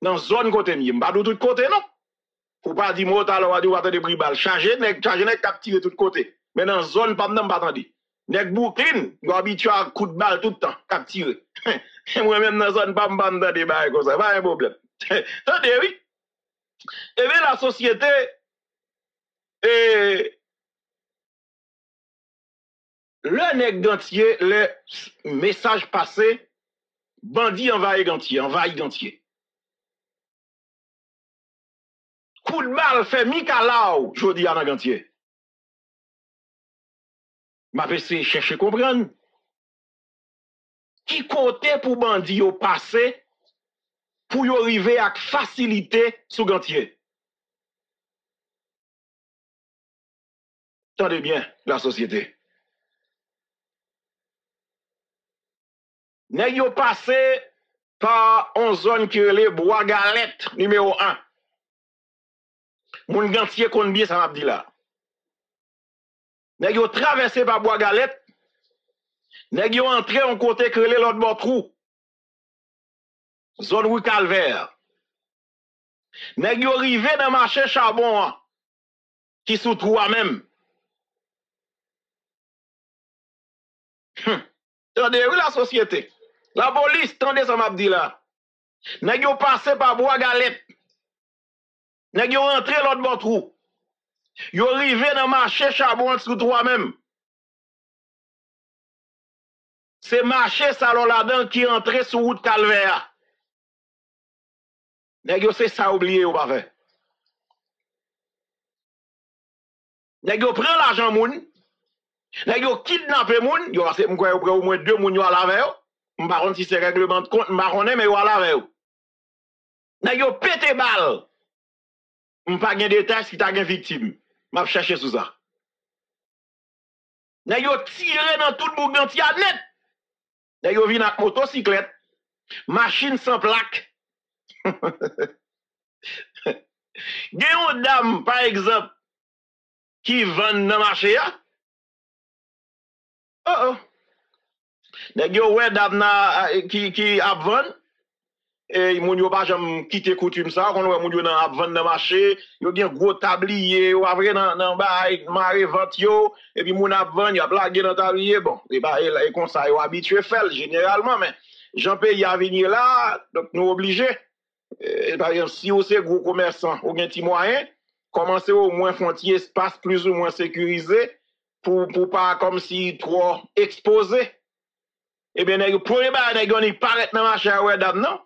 Dans zone côté mi, m'ba de tout côté non. Faut pas dire mot alors on va de bribal charger nèg charger nèg cap tirer tout côté mais dans zone pas m'dam pas attendé nèg Brooklyn go habitué à coup de balle tout le temps cap tirer moi même dans zone pas m'dam attendé bail comme ça pas un problème attendez oui et bien la société et le nèg Gantier le message passé bandit envahi Gantier envahi Gantier coup de balle fait Mikalaou, jodi à Gantier. M'a essayé chercher comprendre. Qui côté pour bandi au passé pour y arriver avec facilité sous Gantier. Tendez bien la société. Nèg yo passé par une zone qui est le Bois Galette numéro un. Moun Gantier konn bien ça m'a dit là. Nèg yo traversé par Bois Galette. Nèg yo entré en côté que l'autre bord trou. Zone rue Calvaire. Nèg yo arrivé dans marché Charbon qui sous trou à même. Hum. Tendez où la société? La police, tendez ça m'a dit là. Nèg yo passé par Bois Galette. Nèg yo rentré l'autre bord trou. Yo arrivé dans marché Charbon sous trou à même. C'est marché salon là-dedans qui rentré sur route Calvaire. Nèg yo c'est ça oublié ou pas fait. Nèg yo prend l'argent moun. Nèg yo kidnappé moun, yo c'est m'kwa yo prend au moins deux moun yo à la veille. M'pa konn si c'est règlement de compte, m'pa konn mais yo à la veille. Nèg yo pété balle. M'pa gen détail si ta gen victime. M'a chercher sous ça. Nèg yo tiré dans tout Bourgantia net. Nèg yo vinn ak motocyclette, machine sans plaque. Gen une dame par exemple qui vend dans marché là. Oh oh. Nèg yo wè dame na qui qui a vend et moun yo pa jam quitter coutume ça kon wè moun yo nan a vend dans marché, yo gen gros tablier, yo avre nan nan baï maré vente yo et puis moun a vend, yo a plagué dans tablier bon, et ba et comme ça yo habitué faire généralement mais Jean Pays a venir là donc nous obligés. Et par exemple, si vous êtes gros commerçant, vous avez un petit moyen, commencez au moins à faire un petit espace plus ou moins sécurisé pour ne pas comme si trop exposé. Eh bien, le premier bar, vous n'avez pas arrêté dans ma chère, non?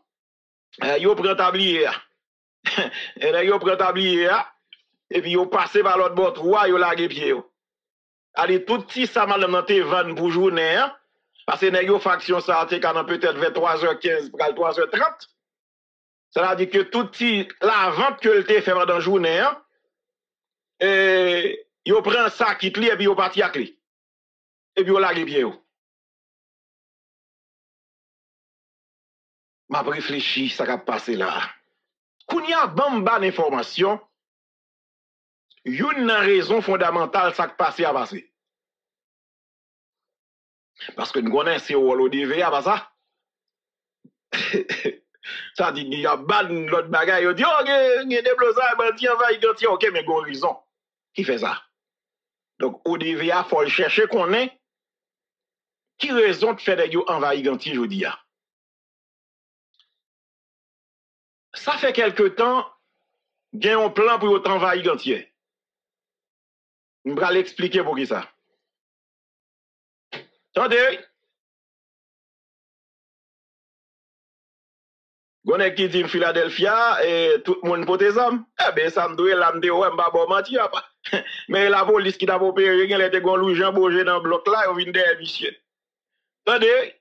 Vous prenez un tablier. Vous prenez un tablier. Et puis, vous passez par l'autre bord, vous lâchez les pieds. Allez, tout petit, ça m'a demandé vingt pour journée. Parce que vous avez faction, ça a été peut-être vers trois heures quinze, trois heures trente. Ça veut dire que tout petit, la vente que le fait pendant la journée, hein, et il prend ça qui clé et puis il partit à clé. Et puis il l'a bien. M'a réfléchi ça qui passé là. Quand il y a bamba d'information, il y a une raison fondamentale ça qui passé à passer. Parce que nous connaissons l'O D V à ça. Ça dit qu'il y a ban l'autre bagay, il dit oh, il y a des blousards, il envahi, il ok, mais gon raison. Qui fait ça? Donc, O D V A, il faut le chercher qu'on est. Qui raison de faire des envahi Gantier, je dis? Ça fait quelque temps, il y a un plan pour envahi Gantier. Je vais l'expliquer pour qui ça. Attendez. Gonek qui dit Philadelphia et tout le monde pote zam. Eh bien, ça me doit l'âme de ouais, m'ba bon mentir. Mais la police qui t'a opéré, il était gon Louis Jean Bourget dans le bloc là, il vient derrière monsieur. Attendez.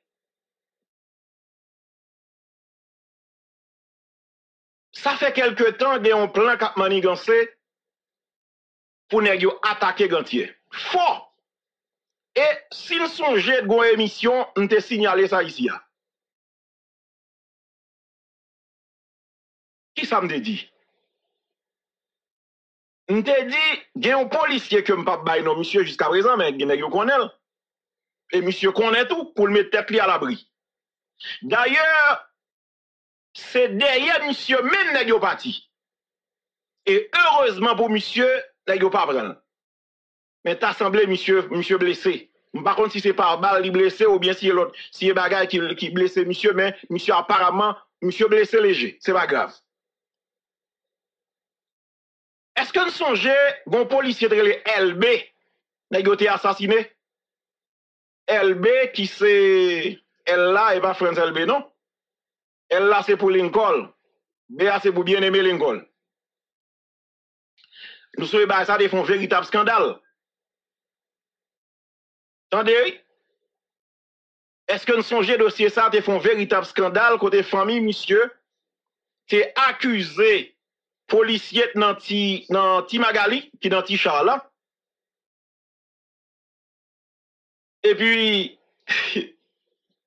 Ça fait quelque temps qu'il y a un plan qui a manigancé pour nous attaquer Gantier. Fort. Et si nous songeons de gon émission, nous te signalé ça ici. Qui ça me dit? On te dit, il y a un policier que m'pap bay non monsieur jusqu'à présent, mais il y a un connaît. Et monsieur connaît tout pour le mettre tête à l'abri. D'ailleurs, c'est derrière monsieur même n'a pas parti. Et heureusement pour monsieur, n'a pas pris. Mais t'as semblé monsieur, monsieur blessé. Par contre, si c'est par balle, il est blessé, ou bien si l'autre, si il y a bagay qui, qui blesse monsieur, mais monsieur apparemment, monsieur blessé léger. C'est pas grave. Est-ce que nous songeons bon policier de L B qui a été assassiné? L B qui c'est L A et pas France L B, non? L A c'est pour Lincoln. B A c'est pour bien aimer Lincoln. Nous sommes bah ça, ils font un véritable scandale. Attendez. Est-ce que nous songeons dossier ça, ils font un véritable scandale côté famille, monsieur? T'es accusé. Policier dans ti Magali, qui dans ti Charles. Et puis,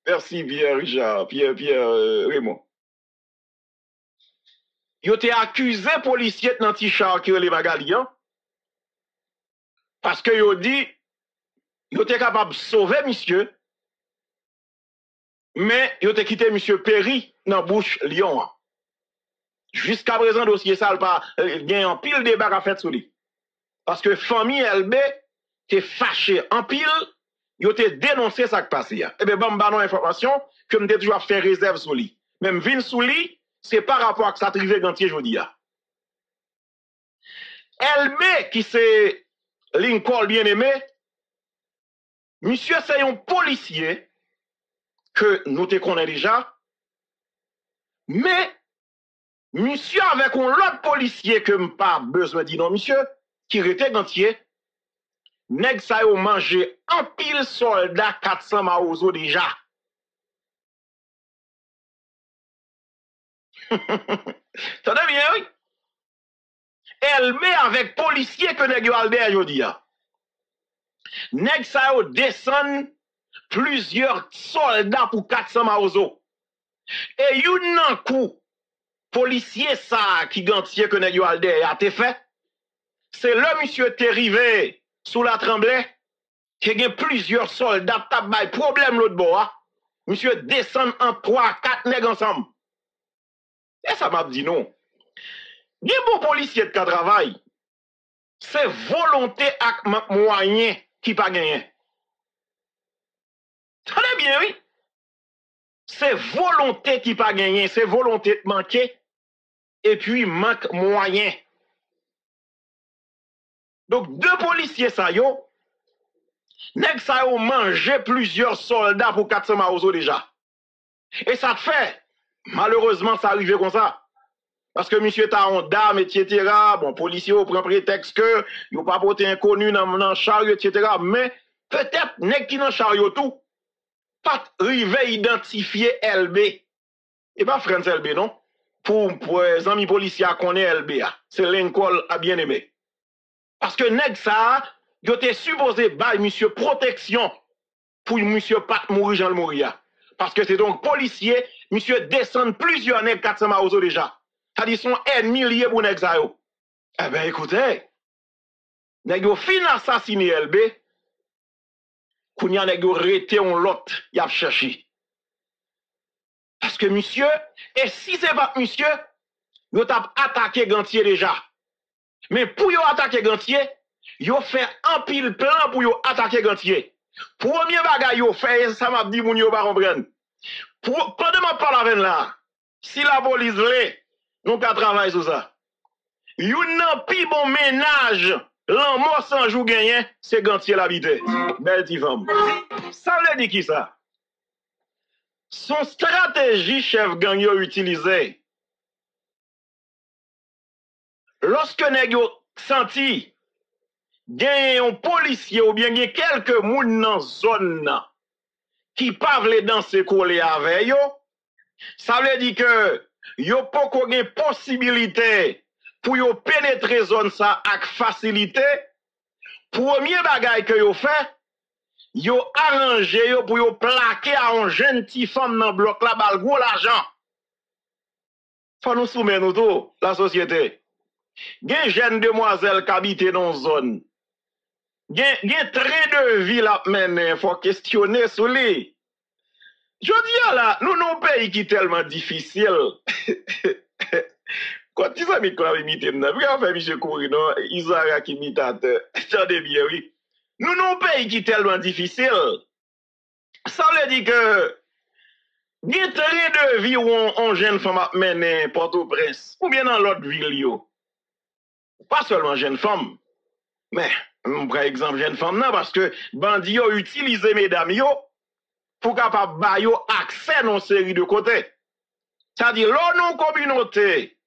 Merci Pierre Richard, Pierre, Pierre euh, Raymond. Ils ont été accusés policiers dans Tichard qui ont les Magaliens parce qu'ils ont dit ils ont été capables de sauver monsieur, mais ils ont quitté monsieur Perry dans bouche Lyon. Jusqu'à présent, le dossier ça il y a un pile débat à faire sur lui. Parce que famille L B t'est fâchée en pile, ils ont dénoncé ça qui passé. Eh bien, bon, bah, non, information que me toujours fait réserve sur lui. Même ville sur lui. C'est par rapport à ce qui s'est arrivé Gantier aujourd'hui. L B, qui c'est Lincoln bien-aimé, monsieur, c'est un policier que nous te connaissons déjà, mais monsieur, avec un autre policier que je n'ai pas besoin de dire non, monsieur, qui était Gantier, nèg sa yo mangé en pile soldat quatre cents maozo déjà. T'entends bien, oui? Elle met avec policier que nèg yo Albert Jodia. Nèg sa yo descend plusieurs soldats pour quatre cents maozo. Et yon nan coup, policier ça qui Gantier que nèg yo Albert a te fait, c'est le monsieur te rivé sous la tremblée, qui a plusieurs soldats tabay problème l'autre bois. Monsieur descend en trois quatre nèg ensemble. Et ça m'a dit non. Les bons policiers qui travaillent, c'est volonté et moyen qui pas gagné. Tenez bien, oui. C'est volonté qui pas gagné, c'est volonté de manquer, et puis manque moyen. Donc, deux policiers, ça yo, nèg ça yo mangé plusieurs soldats pour quatre cents maozo déjà. Et ça te fait. Malheureusement, ça arrivait comme ça. Parce que monsieur ta en dame, et cetera. Bon, policier prend prétexte que il pas porté inconnu dans le chariot, et cetera. Mais peut-être, nèg qui dans chariot tout, pas arrivé identifier L B. Et pas France L B, non? Pour, pour les amis policiers qu'on est L B. C'est Lincoln à bien aimé. Parce que nèg ça, il était supposé bail monsieur protection pour monsieur pas mourir, Jean le mourir. Parce que c'est donc policier. Monsieur descend plusieurs nègres quatre cents maozo déjà. C'est-à-dire son ennemi lié pour nègres yo. Eh bien, écoutez, nègres fin assassiné L B, kounya nègres rete on lot, y a cherché. Parce que monsieur, et si c'est pas monsieur, yo t'a attaqué Gantier déjà. Mais pour yo attaquer Gantier, yo fait un pile plan pour yo attaquer Gantier. Premier bagay yo fait, ça m'a dit moun yo pas comprendre. Pendant ma parole avec là, si la police l'est, nous qu'à travailler sur ça. Yon nan pi bon ménage, l'an mort sans jou gagné, c'est Gantier l'habité. Belle petite femme. Ça veut dire qui ça? Son stratégie chef gang yo utilisé. Lorsque nèg yo senti gagné un policier ou bien gagné quelques moun nan zone nan, qui pas vle danser collé avec yo, ça veut dire que yo pas gen possibilité pour yo pénétrer zone ça avec facilité. Premier bagay que yo fait, yo arranger yo pour yo plaquer à un jeune petit femme dans bloc là bal gros l'argent. Faut nous soumettre nous tout la société. Gen jeune demoiselle qui habite dans zone. Il y a train de vie là, mais il faut questionner sur lui. Je dis là, nous avons un pays qui est tellement difficile. Quand ils ont mis quoi imiter, nous avons fait M. Courino, ils ont un imitateur. Attendez bien, oui. Nous avons un pays qui est tellement difficile. Ça veut dire que il y a train de vie où on jeune femme à mener Port-au-Prince, ou bien dans l'autre ville. Pas seulement jeune femme, mais. Par exemple, jeune femme, non, parce que bandit yo utilisé mesdames yo pour capable ba yo accès non série de côté. C'est-à-dire, l'on non communauté,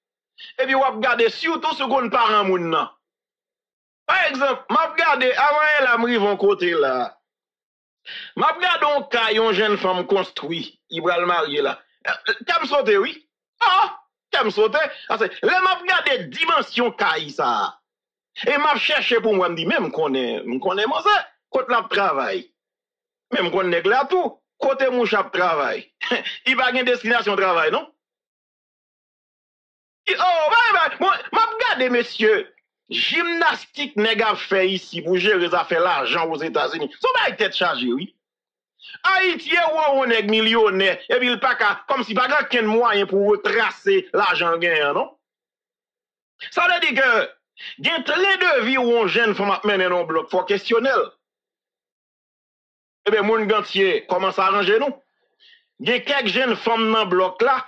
et puis wap gade surtout ce qu'on parle en moun nan. Par exemple, m'a gade avant la m'rive en côté là. M'a gade un caillon jeune femme construit, il va le marier là. T'as me sauté, oui? Ah, t'as me sauté? Là, m'a gade dimension caille ça. Et m'a cherché pour moi, me dit, même qu'on est, qu'on est, qu'on est, qu'on est, qu'on est, qu'on est, qu'on est, côté mon chap travail. Il va une destination travail, non? Oh, bah, bah, bah, bah, regardez, monsieur, gymnastique nèg a fait ici pour gérer ça fait l'argent aux États-Unis. Ça va être chargé, oui. Haïti ou on est millionnaire et puis il pas comme si pas grand moyen pour retracer l'argent gain, non? Ça veut dire que gain les deux vies où on jeune femme mener non bloc faut questionnel. Eh bien, mon Gantier, comment ça arranger nous? Gain quelques jeunes femmes dans bloc là,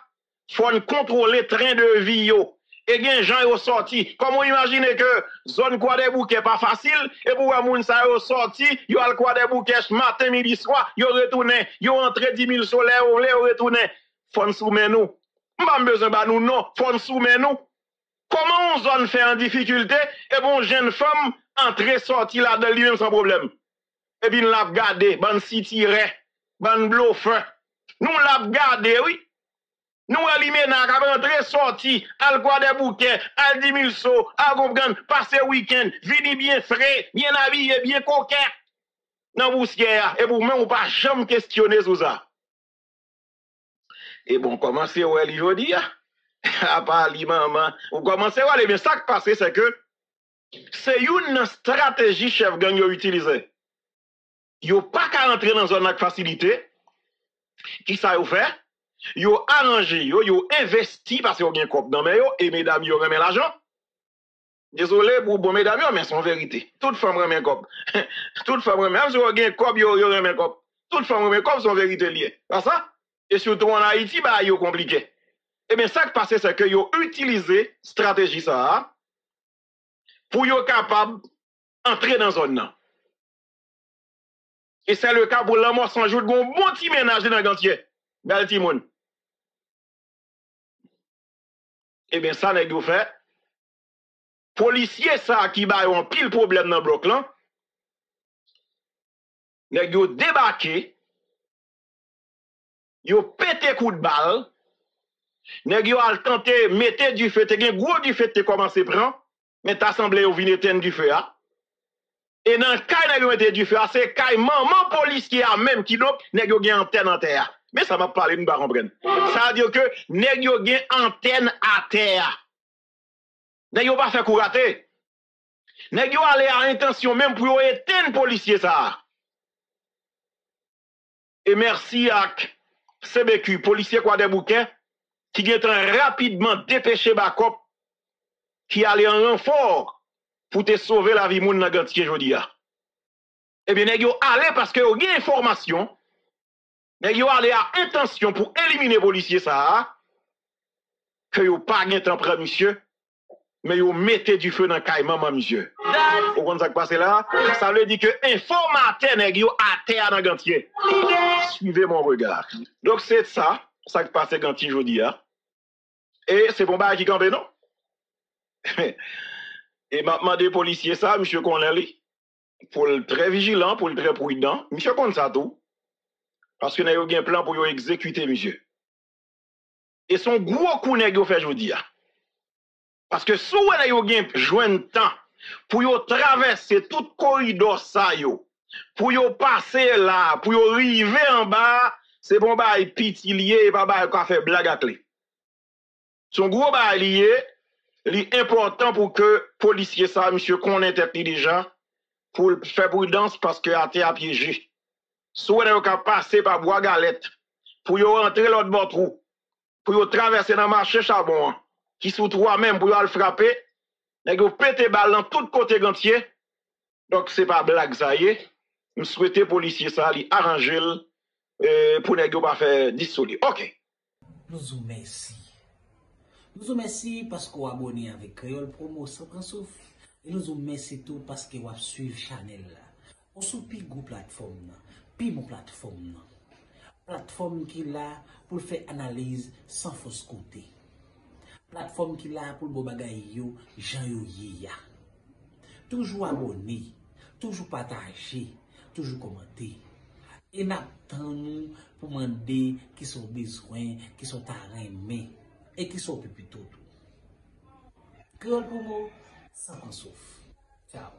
faut contrôler train de vie yo. Et gen gens yo sorti. Comment imaginer que zone Croix des Bouquets pas facile et pour moun sa yo sorti, yo al Croix des Bouquets matin midi soir, yo retourné, yo entré dix mille soleil ou le retourné. Fon soumen nous. M'pa besoin ba nous non, fon soumen nous. Comment on zone fait en difficulté et bon jeune femme entré sorti là dedans lui même sans problème. Et puis nous l'a gardé, ban si tiré, ban blofin. Nous l'a gardé oui. Nous éliminons, quand rentrer sorti, à Croix des Bouquets, à dix mille sauts, à comprendre, passer week-end, venir bien frais, bien habillé, bien coquet. Dans Boussière, et vous-même, vous pas jamais questionner sur ça. Et bon, commencez où elle aujourd'hui, à parler, maman. Vous commencez à aller, mais ça qui passe, c'est que c'est une stratégie chef gang yo utilisé. Yo pas qu'à rentrer dans zone avec facilité. Qui ça yo fait? Yo arrangé, yo, yo investi parce que yo gen kop dans yo et mesdames yo remet l'argent. Désolé pour bon mesdames yo, mais c'est en vérité. Toute femme remet kop. Toute femme remet, même si yo gen kop, yo, yo remet kop. Toute femme remet kop, c'est en vérité lié. Pas ça? Et surtout en Haïti, bah, yo compliqué. Et bien, ça qui passe, c'est que yo utilisé stratégie ça, pour yo capable entrer dans zone nan. Et c'est le cas pour l'amour sans jour de bon petit ménage dans Gantier. Bel timoun. Eh bien, ça n'est pas fait. Policier, ça qui a un pile problème dans le bloc là, n'est pas débarqué, ils ont pété coup de balle, n'est pas tenté, mettez du feu, t'es un gros du feu, t'es commencé à prendre, mais t'as semblé au vinéten du feu. Et dans le cas, n'est pas du feu, c'est le maman policier même qui n'est pas antenne en terre. Mais ça m'a parlé, nous ne comprenons pas. Ça veut dire que nèg yo gen antenne à terre. Nèg yo pas fait courater. Nèg yo aller à intention même pour éteindre policier ça. Et merci à C B Q, policier Croix des Bouquets, qui a rapidement dépêché Bakop, qui allait en renfort pour te sauver la vie moun nan Gantier jodi a. Eh bien, nèg yo allé parce que yo gen information. Mais yo allez à intention pour éliminer policier ça que yo pas gen temps prend monsieur mais yo mettez du feu dans caille maman monsieur. Vous comprenez ça qui passe là? Ça veut dire que informateur nèg yo à terre dans Gantier. Suivez mon regard. Donc c'est ça, ça qui passe Gantier jodi a. Et c'est bon bail qui camper non? Et maintenant des policiers ça monsieur connaît li pour le très vigilant, pour le très prudent. Monsieur connaît ça tout. Parce que nous avons un plan pour vous exécuter, monsieur. Et son gros coup n'est pas fait aujourd'hui. Parce que si vous avez joué un temps pour vous traverser tout le corridor, pour vous passer là, pour vous arriver en bas, c'est bon, il est pitilier, il va faire blague à clé. Son gros bail est important pour que les policiers, monsieur, qu'on est intelligent, pour faire prudence parce que a été piégé. Soit vous avez passé par Bois Galette pour rentrer l'autre bord trou, pour traverser dans le marché Charbon, qui sous trois même pour le frapper, vous pété balle dans tout côté Gantier. Donc ce n'est pas blague, ça y est. Je souhaite les policiers arranger pour ne pas faire dissoudre. Ok. Nous vous remercions. Nous vous remercions parce que vous abonnez avec Créole Promo sans Prinsouf. Et nous vous remercions tout parce que vous suivez la chaîne. On soupit la plateforme. Puis mon plateforme. Plateforme qui est là pour faire analyse sans fausse côté. Plateforme qui est là pour le bon bagay yo, jan yo ye ya. Toujours abonné, toujours partager, toujours commenter. Et n'attendons pour demander qui sont besoins, qui sont arrêtés et qui sont plus tout. Créole Promo, sans en souffle. Ciao.